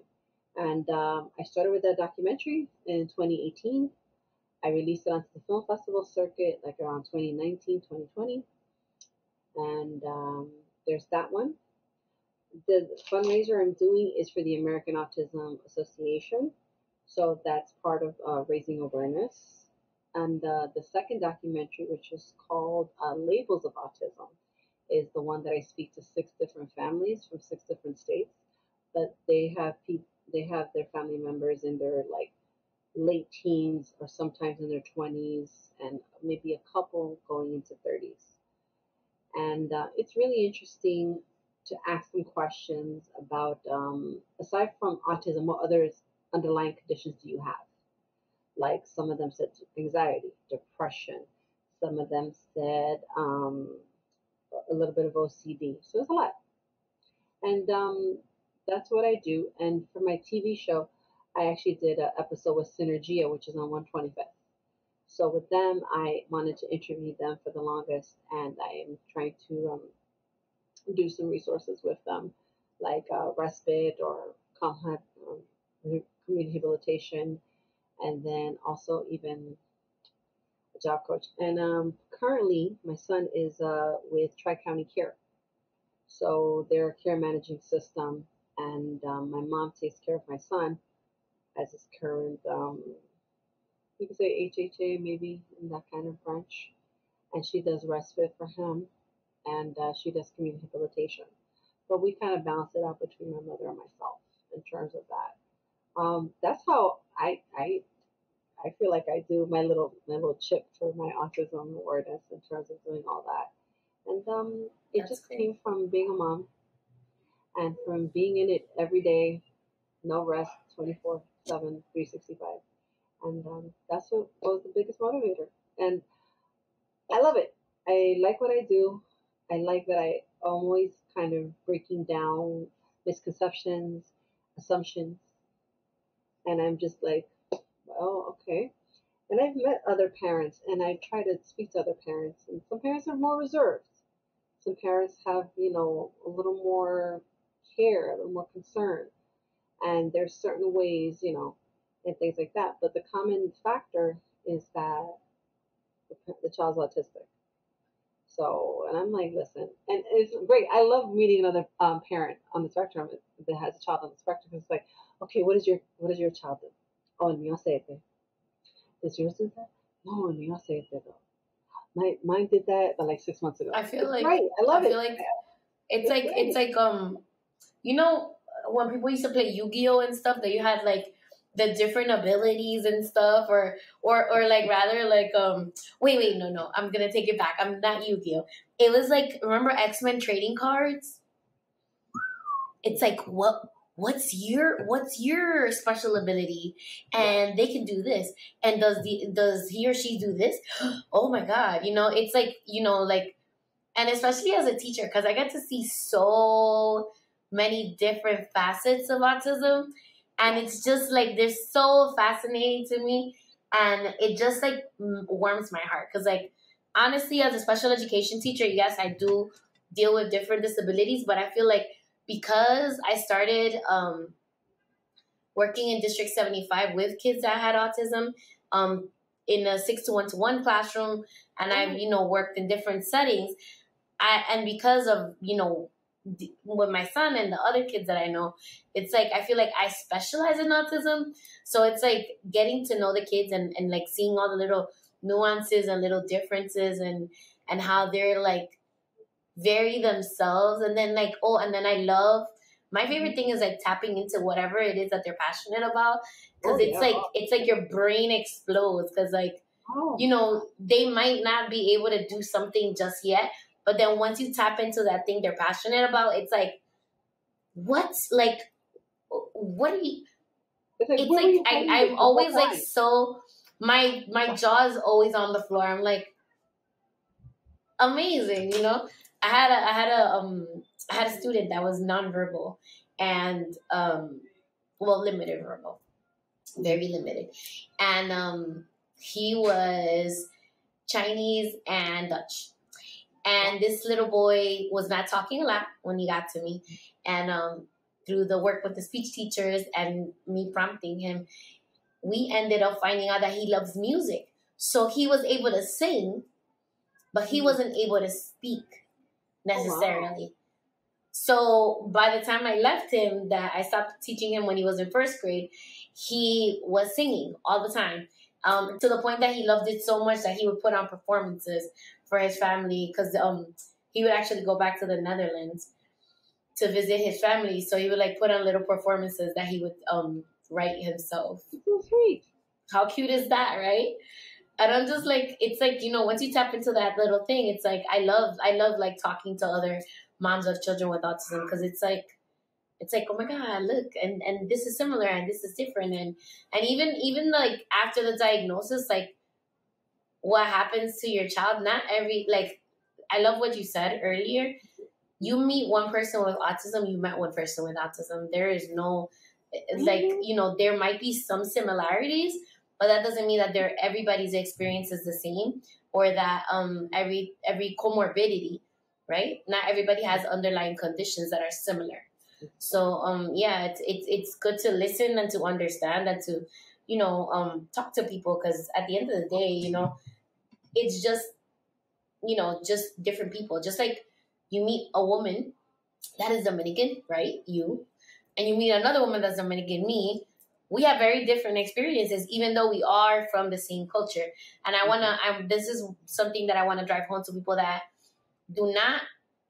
And um, I started with that documentary in twenty eighteen. I released it onto the film festival circuit like around twenty nineteen, twenty twenty. And um, there's that one. The fundraiser I'm doing is for the American Autism Association. So that's part of uh, raising awareness. And uh, the second documentary, which is called uh, Labels of Autism, is the one that I speak to six different families from six different states. But they have people, they have their family members in their like late teens or sometimes in their twenties, and maybe a couple going into thirties. And uh, it's really interesting to ask them questions about, um, aside from autism, what other underlying conditions do you have? Like some of them said anxiety, depression. Some of them said um, a little bit of O C D. So it's a lot. And um, that's what I do. And for my T V show, I actually did an episode with Synergia, which is on one twenty-fifth. So with them, I wanted to interview them for the longest, and I am trying to um, do some resources with them, like uh, respite or community habilitation, and then also even a job coach. And um, currently, my son is uh, with Tri-County Care. So they're a care managing system, and um, my mom takes care of my son as his current, um, you could say H H A maybe, in that kind of branch. And she does respite for him, and uh, she does community habilitation. But we kind of balance it out between my mother and myself in terms of that. Um, that's how I, I I feel like I do my little my little chip for my autism awareness in terms of doing all that. And um, it that's just great. Came from being a mom and from being in it every day, no rest, twenty-four seven, three sixty-five. And um, that's what was the biggest motivator. And I love it. I like what I do. I like that I always kind of breaking down misconceptions, assumptions. And I'm just like, well, okay. And I've met other parents, and I try to speak to other parents. And some parents are more reserved. Some parents have, you know, a little more care, a little more concern. And there's certain ways, you know, and things like that. But the common factor is that the, the child's autistic. So, and I'm like, listen, and it's great. I love meeting another um, parent on the spectrum that has a child on the spectrum. It's like, okay, what is your what is your child do? Oh, el mío hace esto. Does yours do that? No, el mío hace esto. My mine did that like six months ago. I feel it's like right. I love I feel it. Like it's, it's like great. It's like um, you know, when people used to play Yu-Gi-Oh and stuff, that you had like the different abilities and stuff, or or or like rather like um wait wait no no I'm gonna take it back. I'm not Yu-Gi-Oh. It was like, remember X-Men trading cards? It's like what what's your what's your special ability, and they can do this, and does the does he or she do this? Oh my god, you know, it's like, you know, like, and especially as a teacher, because I get to see so many different facets of autism. And it's just like, they're so fascinating to me. And it just like warms my heart. Because like, honestly, as a special education teacher, yes, I do deal with different disabilities. But I feel like because I started um, working in District seventy-five with kids that had autism um, in a six to one to one classroom. And mm-hmm. I've, you know, worked in different settings. I, and because of, you know, with my son and the other kids that I know, it's like I feel like I specialize in autism. So it's like getting to know the kids and, and like seeing all the little nuances and little differences and and how they're like vary themselves. And then like, oh, and then I love, my favorite thing is like tapping into whatever it is that they're passionate about, because oh, it's yeah. like it's like your brain explodes, because like oh. you know, they might not be able to do something just yet. But then once you tap into that thing they're passionate about, it's like, what? Like, what do you? It's like, it's like I, I'm always like time? So. My my jaw is always on the floor. I'm like, amazing, you know. I had a I had a um I had a student that was nonverbal and um well limited verbal, very limited, and um he was Chinese and Dutch. And this little boy was not talking a lot when he got to me. And um, through the work with the speech teachers and me prompting him, we ended up finding out that he loves music. So he was able to sing, but he wasn't able to speak necessarily. Oh, wow. So by the time I left him, that I stopped teaching him when he was in first grade, he was singing all the time. Um, to the point that he loved it so much that he would put on performances for his family, because um, he would actually go back to the Netherlands to visit his family. So he would like put on little performances that he would um, write himself. So sweet. How cute is that, right? And I'm just like, it's like, you know, once you tap into that little thing, it's like I love, I love like talking to other moms of children with autism, because it's like, it's like, oh my God, look, and, and this is similar, and this is different. And, and even, even like after the diagnosis, like what happens to your child, not every, like, I love what you said earlier. You meet one person with autism, you met one person with autism. There is no, like, you know, there might be some similarities, but that doesn't mean that they're, everybody's experience is the same, or that um, every every comorbidity, right? Not everybody has underlying conditions that are similar. So um, yeah, it's, it's it's good to listen and to understand and to, you know, um, talk to people, because at the end of the day, you know, it's just, you know, just different people. Just like you meet a woman that is Dominican, right? You, and you meet another woman that's Dominican, me. We have very different experiences, even though we are from the same culture. And I wanna, I'm, this is something that I wanna drive home to people that do not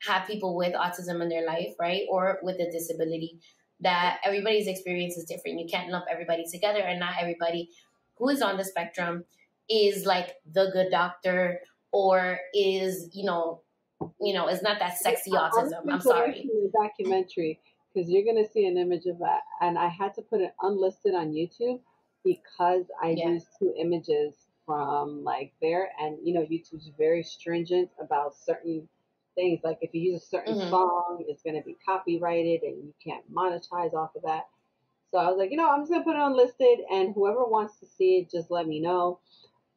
have people with autism in their life, right? Or with a disability, that everybody's experience is different. You can't lump everybody together, and not everybody who is on the spectrum is like the good doctor, or is, you know, you know, it's not that sexy I autism. I'm sorry. The documentary, because you're going to see an image of that. And I had to put it unlisted on YouTube because I yeah. used two images from like there. And, you know, YouTube's very stringent about certain things. Like if you use a certain mm-hmm. song, it's going to be copyrighted and you can't monetize off of that. So I was like, you know, I'm just going to put it unlisted, and whoever wants to see it, just let me know.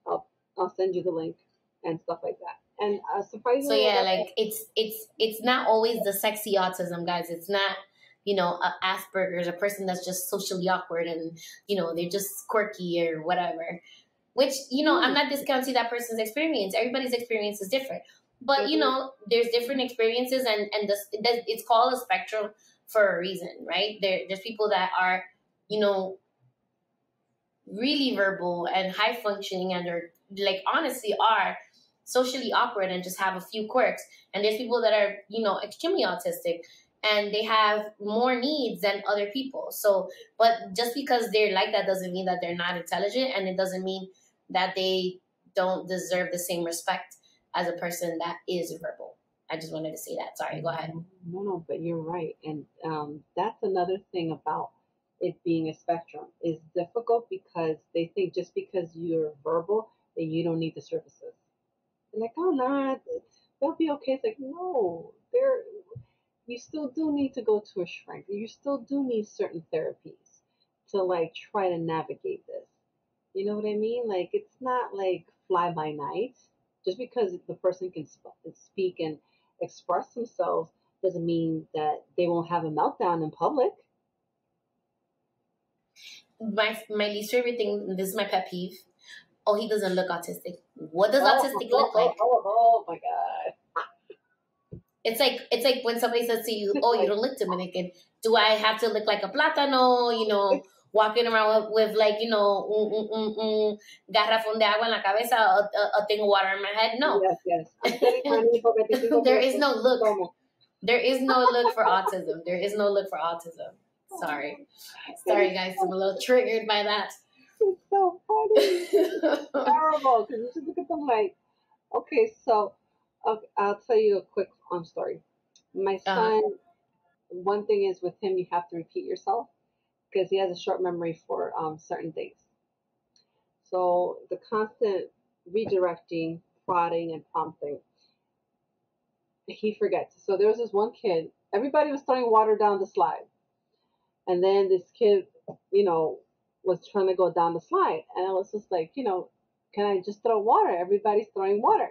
I'll, I'll send you the link and stuff like that. And uh, surprisingly, so yeah, like it's it's it's not always the sexy autism, guys. It's not, you know, a Asperger's, a person that's just socially awkward and, you know, they're just quirky or whatever. Which, you know, I'm not discounting that person's experience. Everybody's experience is different, but you know, there's different experiences, and and this, it's called a spectrum for a reason, right? There there's people that are, you know, really verbal and high functioning, and they're like honestly are socially awkward and just have a few quirks. And there's people that are, you know, extremely autistic and they have more needs than other people. So, but just because they're like that doesn't mean that they're not intelligent, and it doesn't mean that they don't deserve the same respect as a person that is verbal. I just wanted to say that. Sorry, go ahead. No, no, but you're right. And um, that's another thing about it being a spectrum. It's difficult because they think just because you're verbal that you don't need the services. And like, oh, nah, they'll be okay. It's like, no, they're, you still do need to go to a shrink. You still do need certain therapies to like try to navigate this. You know what I mean? Like, it's not like fly by night. Just because the person can sp speak and express themselves doesn't mean that they won't have a meltdown in public. My, my least favorite thing, this is my pet peeve. Oh, he doesn't look autistic. What does oh, autistic oh, look like? Oh, oh, oh my God. It's like, it's like when somebody says to you, oh, you don't look Dominican. Do I have to look like a plátano, you know, walking around with, with like, you know, un, un, un, un garrafón de agua en la cabeza, a, a, a thing of water in my head? No. Yes, yes. There is no look. There is no look for autism. There is no look for autism. Sorry. Sorry, guys. I'm a little triggered by that. It's so funny. It's terrible, because you just look at them like, okay, so okay, I'll tell you a quick um, story. My son, uh -huh. one thing is with him, you have to repeat yourself because he has a short memory for um, certain things. So the constant redirecting, prodding, and prompting, he forgets. So there was this one kid, everybody was throwing water down the slide. And then this kid, you know, was trying to go down the slide, and I was just like, you know, can I just throw water? Everybody's throwing water.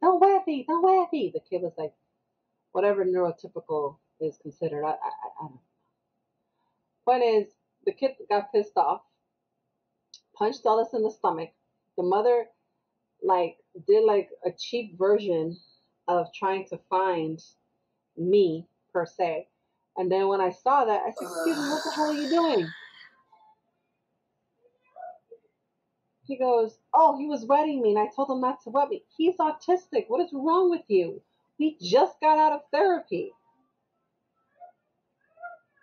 No wavy, no wavy. The kid was like, whatever neurotypical is considered. I, I, I don't know. Point is, the kid got pissed off, punched Ellis in the stomach. The mother, like, did like a cheap version of trying to find me per se. And then when I saw that, I said, excuse me, what the hell are you doing? He goes, oh, he was wetting me, and I told him not to wet me. He's autistic. What is wrong with you? We just got out of therapy.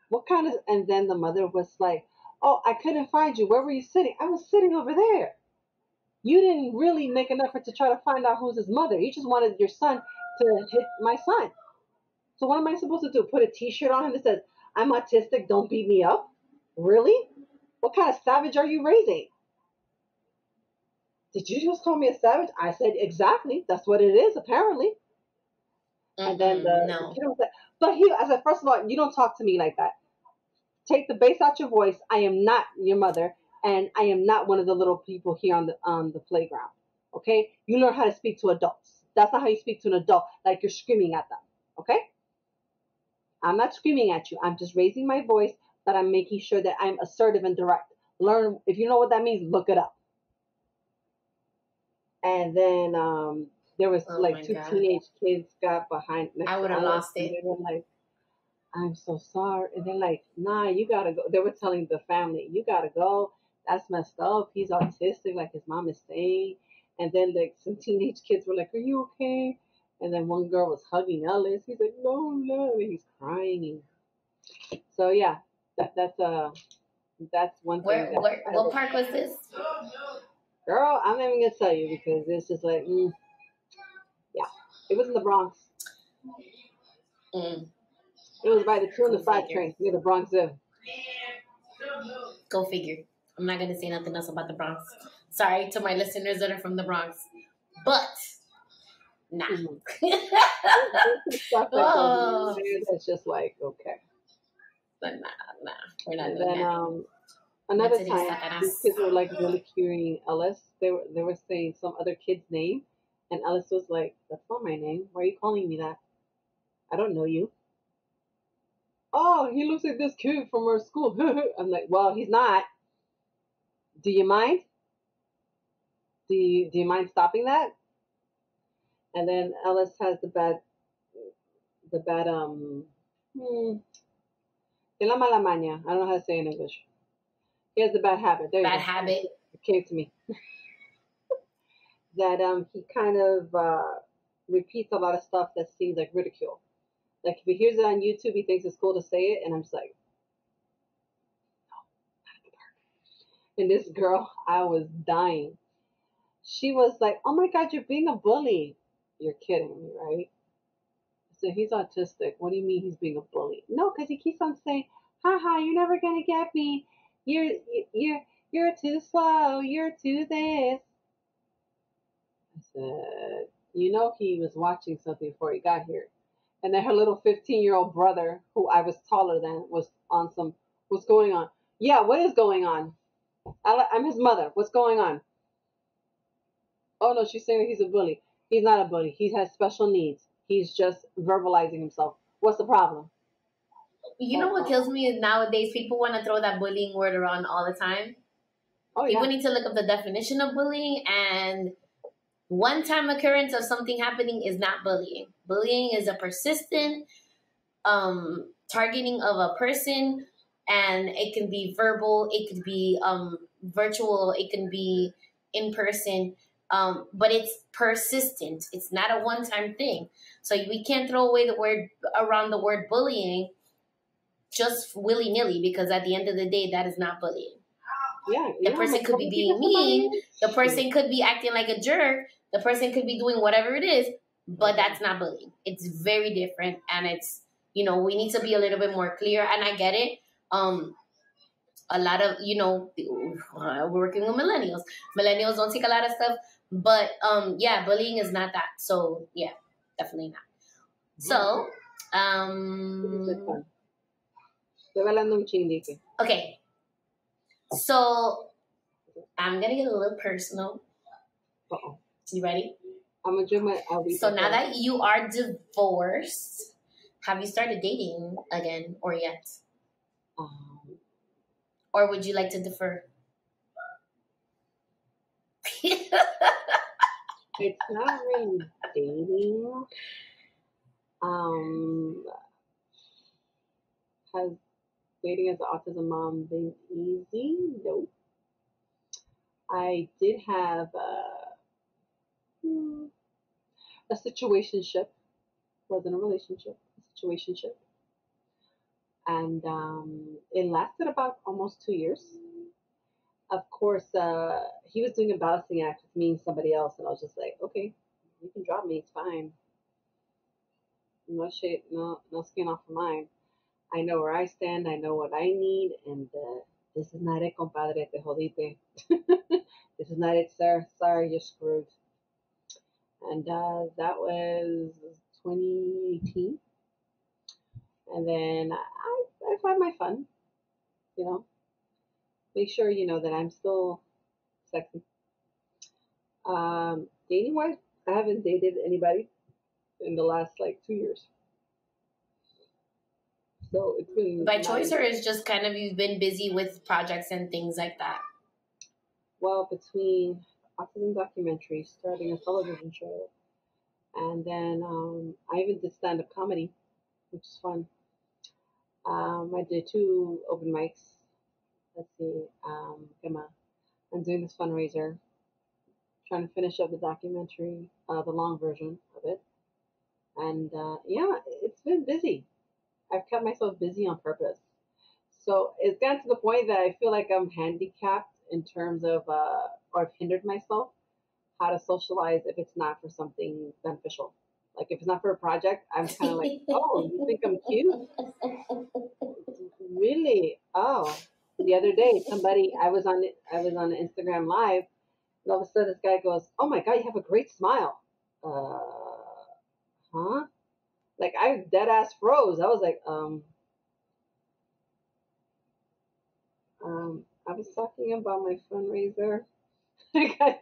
What kind of... And then the mother was like, oh, I couldn't find you. Where were you sitting? I was sitting over there. You didn't really make an effort to try to find out who's his mother. You just wanted your son to hit my son. So what am I supposed to do? Put a T-shirt on him that says, I'm autistic, don't beat me up? Really? What kind of savage are you raising? Did you just call me a savage? I said, exactly. That's what it is, apparently. Mm-hmm, and then the, no. the kid was like, but he, I said, first of all, you don't talk to me like that. Take the bass out your voice. I am not your mother. and I am not one of the little people here on the on the playground. Okay, you learn how to speak to adults. That's not how you speak to an adult, like you're screaming at them. Okay, I'm not screaming at you. I'm just raising my voice, but I'm making sure that I'm assertive and direct. Learn, if you know what that means, look it up. And then um, there was oh like two God. teenage kids got behind. Like, I would have lost it. They were like, I'm so sorry. And they're like, nah, you got to go. They were telling the family, you got to go. That's messed up. He's autistic, like his mom is saying. And then like some teenage kids were like, are you okay? And then one girl was hugging Ellis. He's like, no, no. And he's crying. So, yeah, that, that's uh, that's one thing. Where, that where, what park was this? Girl, I'm not even going to tell you because it's just like, mm, yeah. It was in the Bronx. Mm. It was by the two and the five train near the Bronx Zoo. Go figure. I'm not going to say nothing else about the Bronx. Sorry to my listeners that are from the Bronx. But... Nah. Oh. It's just like, okay. But nah, nah. We're not and doing then, that. Um, another That's time, these kids were like ridiculing Ellis. They were, they were saying some other kid's name. And Ellis was like, that's not my name. Why are you calling me that? I don't know you. Oh, he looks like this kid from our school. I'm like, well, he's not. Do you mind? Do you, do you mind stopping that? And then Ellis has the bad, the bad, um, hmm, de la mala maña. I don't know how to say it in English. He has the bad habit. There bad you go. habit. It came to me. That um, he kind of uh, repeats a lot of stuff that seems like ridicule. Like if he hears it on YouTube, he thinks it's cool to say it. And I'm just like, no, not at the park. And this girl, I was dying. She was like, oh my God, you're being a bully. You're kidding me, right? So he's autistic. What do you mean he's being a bully? No, because he keeps on saying, haha, you're never going to get me. You're, you're, you're too slow. You're too this. I said, you know, he was watching something before he got here. And then her little fifteen-year-old brother, who I was taller than, was on some, what's going on? Yeah, what is going on? I, I'm his mother. What's going on? Oh, no, she's saying he's a bully. He's not a bully. He has special needs. He's just verbalizing himself. What's the problem? You know what kills me is nowadays people want to throw that bullying word around all the time. Oh, yeah. People need to look up the definition of bullying, and one-time occurrence of something happening is not bullying. Bullying is a persistent um, targeting of a person, and it can be verbal, it could be um, virtual, it can be in person. Um, but it's persistent. It's not a one-time thing. So we can't throw away the word around the word bullying just willy-nilly, because at the end of the day, that is not bullying. Yeah, the yeah, person could be being mean. The person could be acting like a jerk. The person could be doing whatever it is, but that's not bullying. It's very different, and it's, you know, we need to be a little bit more clear, and I get it. Um, a lot of, you know, we're working with millennials. Millennials don't take a lot of stuff. But, um, yeah, bullying is not that. So, yeah, definitely not. So, um... okay. So, I'm going to get a little personal. Uh-oh. You ready? I'm going to do my... So, now that you are divorced, have you started dating again or yet? Um, or would you like to defer? It's not really dating. Um, has dating as an autism mom been easy? No. I did have a, a situationship. Wasn't a relationship. A situationship. And um, it lasted about almost two years. Of course, uh, he was doing a balancing act with me and somebody else, and I was just like, okay, you can drop me, it's fine. No shit, no, no skin off of mine. I know where I stand, I know what I need, and uh, this is not it, compadre, te jodite. This is not it, sir. Sorry, you're screwed. And uh, that was twenty eighteen. And then I, I find my fun, you know. make sure you know that I'm still sexy. Um, dating wise, I haven't dated anybody in the last like two years. So it's been by choice, or is just kind of you've been busy with projects and things like that? Well, between autism documentaries, starting a television show, and then um, I even did stand-up comedy, which is fun. Um, I did two open mics. Let's see, um, Gemma. I'm doing this fundraiser, trying to finish up the documentary, uh, the long version of it. And uh, yeah, it's been busy. I've kept myself busy on purpose. So it's gotten to the point that I feel like I'm handicapped in terms of, uh, or I've hindered myself how to socialize if it's not for something beneficial. Like if it's not for a project, I'm kind of like, oh, you think I'm cute? Really? Oh, the other day, somebody, I was on, I was on Instagram Live, and all of a sudden this guy goes, oh my God, you have a great smile. Uh, huh? Like I dead ass froze. I was like, um, um, I was talking about my fundraiser. Like I,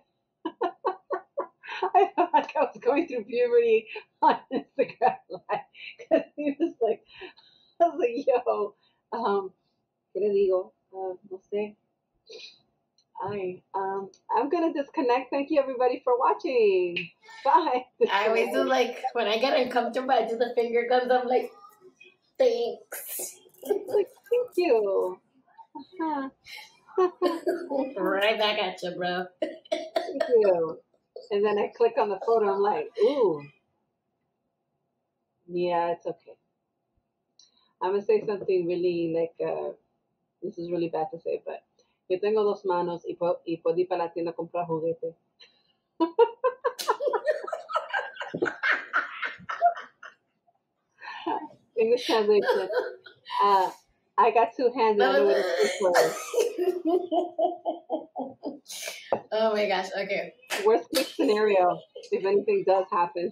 I felt like I was going through puberty on Instagram Live because he was like, I was like, yo, um, ¿qué le digo? Uh, no sé. I, um, I'm going to disconnect. Thank you, everybody, for watching. Bye. I always do, like, when I get uncomfortable, I do the finger guns. I'm like, thanks. It's like, thank you. Uh-huh. Right back at you, bro. Thank you. And then I click on the photo. I'm like, ooh. Yeah, it's okay. I'm going to say something really, like, uh, this is really bad to say, but yo tengo dos manos y puedo ir para la tienda a comprar juguetes. English translation. Uh, I got two hands and I know what it's for. Oh my gosh, okay. Worst case scenario, if anything does happen.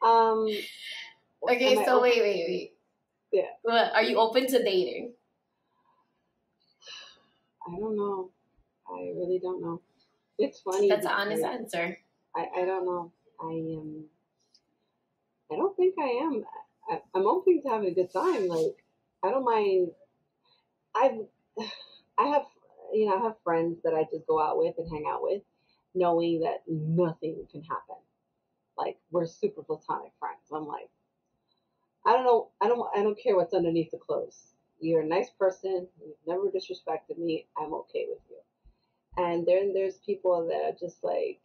Um, okay, so wait, wait, wait. Yeah. Are you open to dating? I don't know. I really don't know. It's funny. That's an honest I, answer. I, I don't know. I am. Um, I don't think I am. I, I'm open to having a good time. Like, I don't mind. I've, I have, you know, I have friends that I just go out with and hang out with, knowing that nothing can happen. Like, we're super platonic friends. I'm like, I don't know. I don't. I don't care what's underneath the clothes. You're a nice person. You've never disrespected me. I'm okay with you. And then there's people that are just like,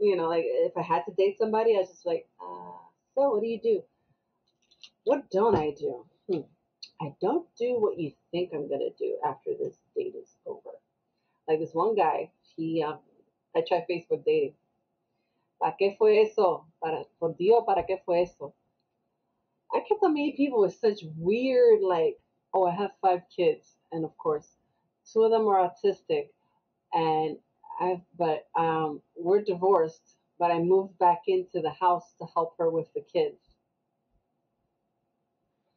you know, like if I had to date somebody, I was just like, uh, so what do you do? What don't I do? Hmm. I don't do what you think I'm going to do after this date is over. Like this one guy, he, um, I tried Facebook dating. ¿Para qué fue eso? Para, por Dios, ¿para qué fue eso? I kept on meeting people with such weird, like, oh, I have five kids, and of course, two of them are autistic, and I, but um, we're divorced, but I moved back into the house to help her with the kids.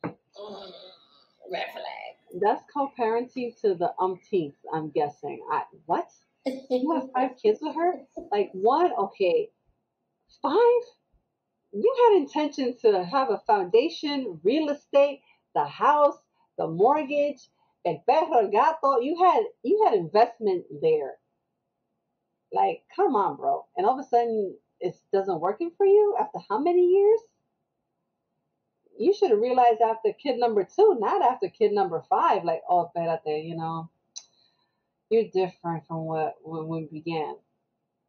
Mm, red flag. That's called parenting to the umpteenth, I'm guessing. I what? You have five kids with her? Like, one? Okay. Five? You had intention to have a foundation, real estate, the house, the mortgage, el perro, el gato. You had you had investment there. Like, come on, bro. And all of a sudden, it doesn't working for you after how many years? You should have realized after kid number two, not after kid number five. Like, oh, espérate, you know, you're different from what when we began.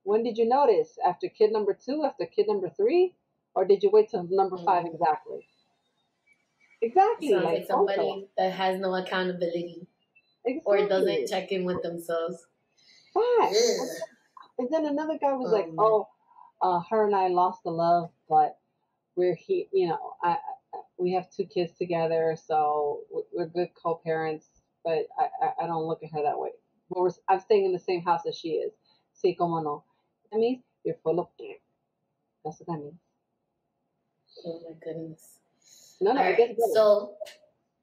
When did you notice? After kid number two? After kid number three? Or did you wait till number five exactly? Exactly. Sounds like somebody also that has no accountability. Exactly. Or doesn't check in with themselves. Right. Yeah. And then another guy was um, like, oh, uh, her and I lost the love, but we're here, you know, I, I, we have two kids together, so we're good co-parents, but I, I, I don't look at her that way. But we're, I'm staying in the same house as she is. Sí, como no. That means you're full of care. That's what that means. Oh my goodness. No, no, all it right, gets better. So,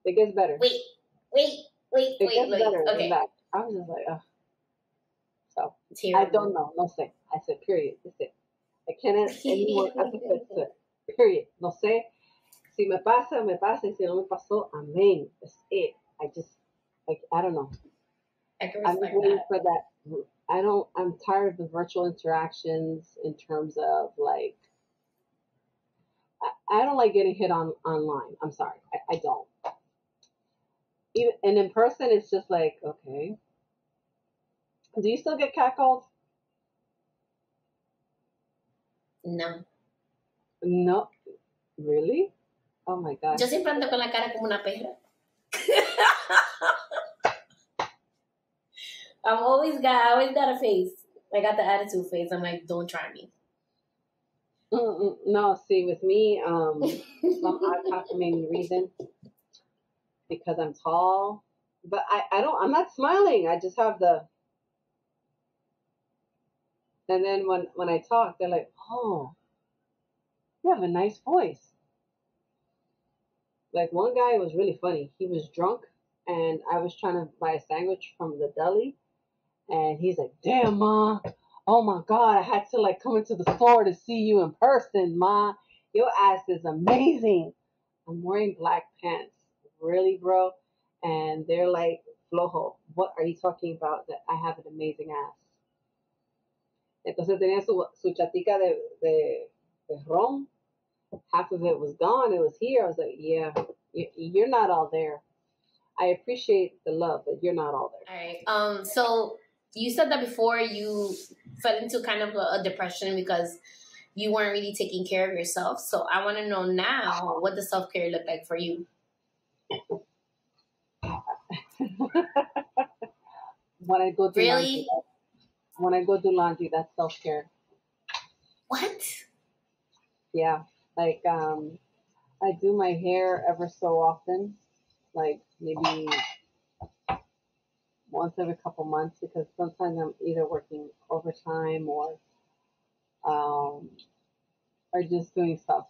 it gets better. Wait, wait, Late, it late, late. Okay. That. I was just like, ugh. So, terrible. I don't know. No sé. I said, period. That's it. I cannot anymore. I said, period. No sé. Si me pasa, me pasa. Y si no me pasó, amén. That's it. I just, like, I don't know. I can I'm waiting that. for that. I don't, I'm tired of the virtual interactions in terms of, like, I, I don't like getting hit on online. I'm sorry. I, I don't. Even, and in person, it's just like, okay. Do you still get catcalled? No. No. Really? Oh my God. Yo siempre ando con la cara como una perra. I'm always got, I always got a face. I got the attitude face. I'm like, don't try me. Mm-mm, no, see, with me, um, some odd cockamamie reason. Because I'm tall, but I, I don't, I'm not smiling. I just have the, and then when, when I talk, they're like, oh, you have a nice voice. Like one guy was really funny. He was drunk and I was trying to buy a sandwich from the deli. And he's like, damn, Ma, oh my God, I had to like come into the store to see you in person, Ma. Your ass is amazing. I'm wearing black pants. Really, bro? And they're like, flojo, what are you talking about that I have an amazing ass? Entonces tenía su, su chatica de, de, de ron. Half of it was gone. It was here. I was like, yeah, you, you're not all there. I appreciate the love, but you're not all there. All right. Um. So you said that before you fell into kind of a, a depression because you weren't really taking care of yourself. So I want to know now, what does self-care look like for you? When I go do really? laundry, when I go do laundry, that's self care. What? Yeah, like um, I do my hair ever so often, like maybe once every couple months, because sometimes I'm either working overtime or um, or just doing stuff.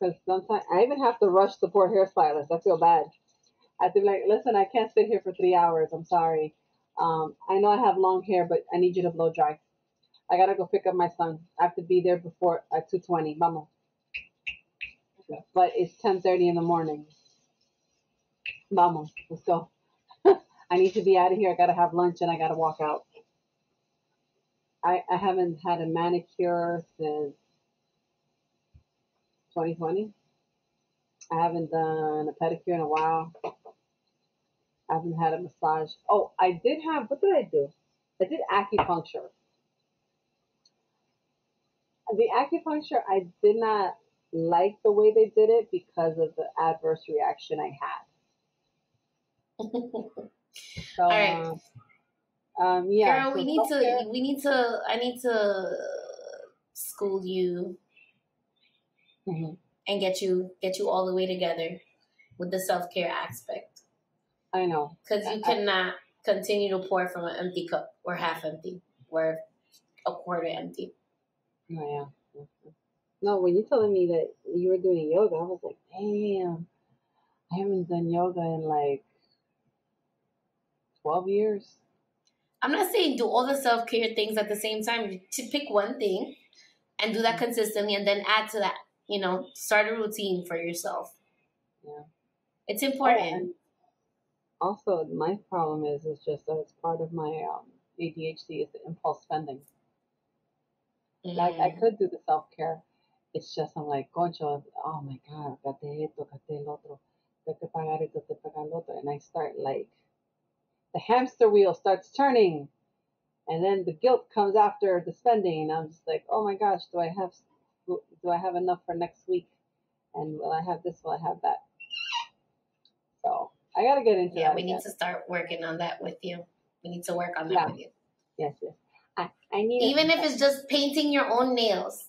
Because sometimes I even have to rush the poor hairstylist. I feel bad. I feel like, listen, I can't sit here for three hours. I'm sorry. Um, I know I have long hair, but I need you to blow dry. I gotta go pick up my son. I have to be there before at two twenty. Mama. But it's ten thirty in the morning. Mama, let's go. I need to be out of here. I gotta have lunch and I gotta walk out. I I haven't had a manicure since twenty twenty. I haven't done a pedicure in a while. I haven't had a massage. Oh, I did have, what did I do? I did acupuncture. The acupuncture, I did not like the way they did it because of the adverse reaction I had. So, all right. Um, yeah. Girl, so we need to, we need to, I need to school you. Mm-hmm. And get you get you all the way together with the self-care aspect. I know. Because you I, cannot I, continue to pour from an empty cup or half empty or a quarter empty. Oh, yeah. No, when you're telling me that you were doing yoga, I was like, damn, I haven't done yoga in like twelve years. I'm not saying do all the self-care things at the same time. To pick one thing and do that consistently and then add to that. You know, start a routine for yourself. Yeah, it's important. Oh, also, my problem is is just that it's part of my um, A D H D is the impulse spending. Mm-hmm. Like I could do the self care. It's just I'm like, concho, oh my God, cate esto, cate el otro, te que pagar esto, te pagar el otro, and I start like the hamster wheel starts turning, and then the guilt comes after the spending, and I'm just like, oh my gosh, do I have Do I have enough for next week? And will I have this? Will I have that? So I got to get into yeah, that. Yeah, we again. need to start working on that with you. We need to work on that yeah. with you. Yes, yes. I, I need Even if it's just painting your own nails.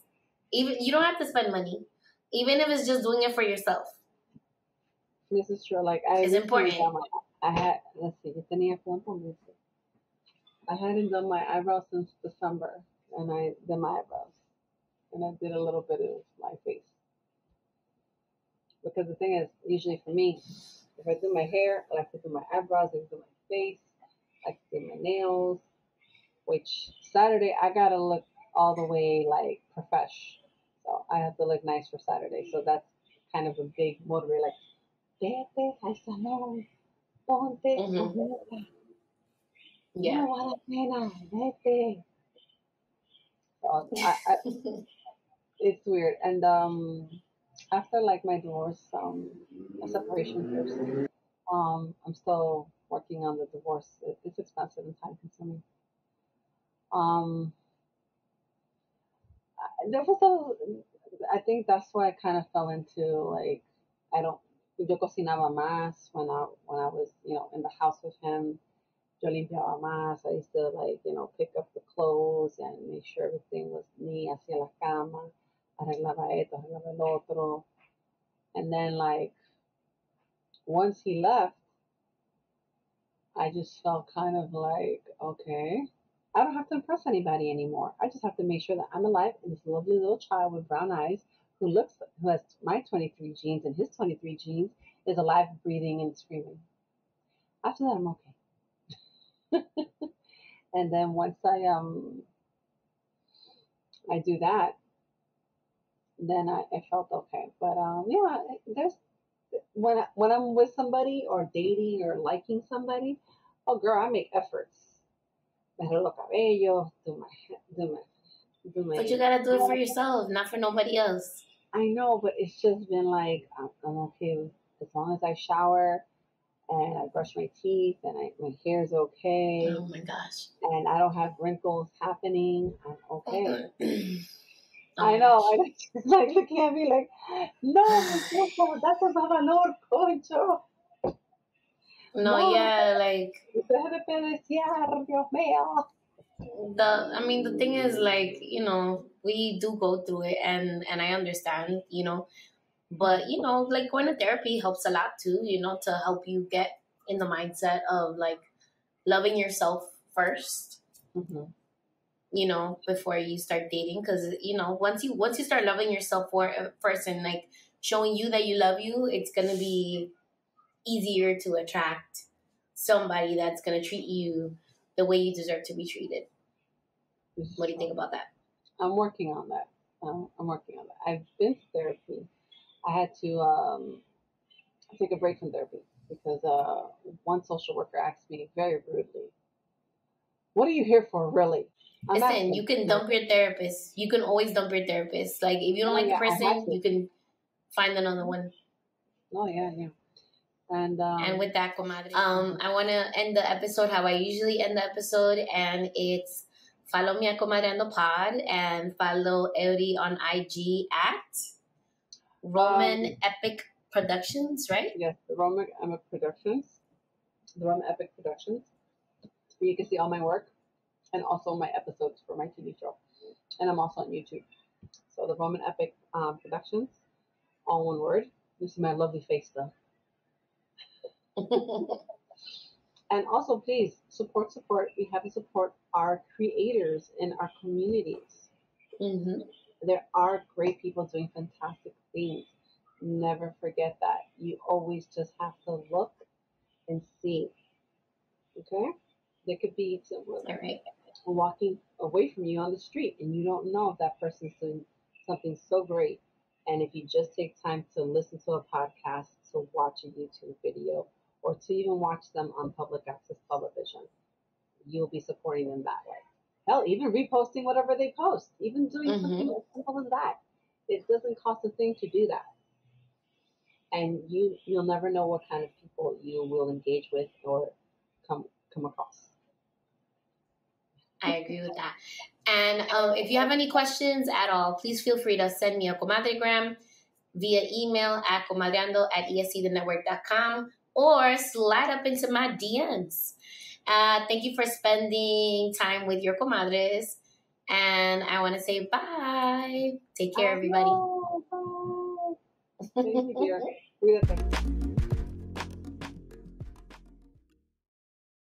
Even You don't have to spend money. Even if it's just doing it for yourself. This is true. Like I It's important. My, I had, let's see. I hadn't done my eyebrows since December. And I did my eyebrows. And I did a little bit of my face. Because the thing is, usually for me, If I do my hair, I like to do my eyebrows, I like to do my face, I like to do my nails, which Saturday I gotta look all the way like profesh. So I have to look nice for Saturday. So that's kind of a big motivator, like, vete al salón, ponte a verla. Yeah. No vale pena, vete. So I, I, it's weird. And um, after like my divorce, um, my separation first, um, I'm still working on the divorce. It, it's expensive and time consuming. Um, there was a, I think that's why I kind of fell into like, I don't, yo cocinaba más when I, when I was, you know, in the house with him. Yo limpiaba más. I used to like, you know, pick up the clothes and make sure everything was neat. Hacía la cama, arreglaba esto, arreglaba el otro. And then like, once he left, I just felt kind of like, okay, I don't have to impress anybody anymore. I just have to make sure that I'm alive and this lovely little child with brown eyes who looks, who has my twenty-three genes and his twenty-three genes is alive, breathing, and screaming. After that, I'm okay. And then once I um I do that, then I, I felt okay. But um yeah, there's when I, when I'm with somebody or dating or liking somebody, oh girl, I make efforts. Me arreglo cabello, do my, do my, do my. But you gotta do it for yourself, not for nobody else. I know, but it's just been like I'm, I'm okay with, as long as I shower and I brush my teeth and I, my hair's okay. Oh my gosh! And I don't have wrinkles happening. I'm okay. Oh I know. Gosh. I just like looking at me like, no, that's a valor, concho. No, no, yeah, like the I mean the thing is like, you know, we do go through it and, and I understand, you know, but you know, like going to therapy helps a lot too, you know, to help you get in the mindset of like loving yourself first. Mm-hmm. You know, before you start dating, because you know, once you once you start loving yourself for a person, like showing you that you love you, it's gonna be easier to attract somebody that's going to treat you the way you deserve to be treated. What do you think about that? I'm working on that. Um, I'm working on that. I've been to therapy. I had to um, take a break from therapy because uh, one social worker asked me very rudely, what are you here for, really? I'm Listen, you can dump your therapist. You can always dump your therapist. Like, if you don't oh, like yeah, the person, you can find another one. Oh, yeah, yeah. And, um, and with that, comadre, um, I want to end the episode how I usually end the episode, and it's follow me at Comadreando Pod and follow Eury on I G at Roman um, Epic Productions, right? Yes, the Roman Epic Productions, the Roman Epic Productions. You can see all my work and also my episodes for my T V show, and I'm also on YouTube. So the Roman Epic um, Productions, all one word. You see my lovely face though. And also please support support we have to support our creators in our communities. Mm-hmm. There are great people doing fantastic things. Never forget that. You always just have to look and see. Okay, there could be someone all right walking away from you on the street and you don't know if that person's doing something so great. And if you just take time to listen to a podcast, to watch a YouTube video, or to even watch them on public access television, you'll be supporting them that way. Hell, even reposting whatever they post, even doing mm-hmm. something as simple as that. It doesn't cost a thing to do that. And you, you'll never know what kind of people you will engage with or come, come across. I agree with that. And um, if you have any questions at all, please feel free to send me a comadregram via email at comadreando at E S C the network dot com. Or slide up into my D Ms. Uh, thank you for spending time with your comadres. And I want to say bye. Take care, everybody. Bye.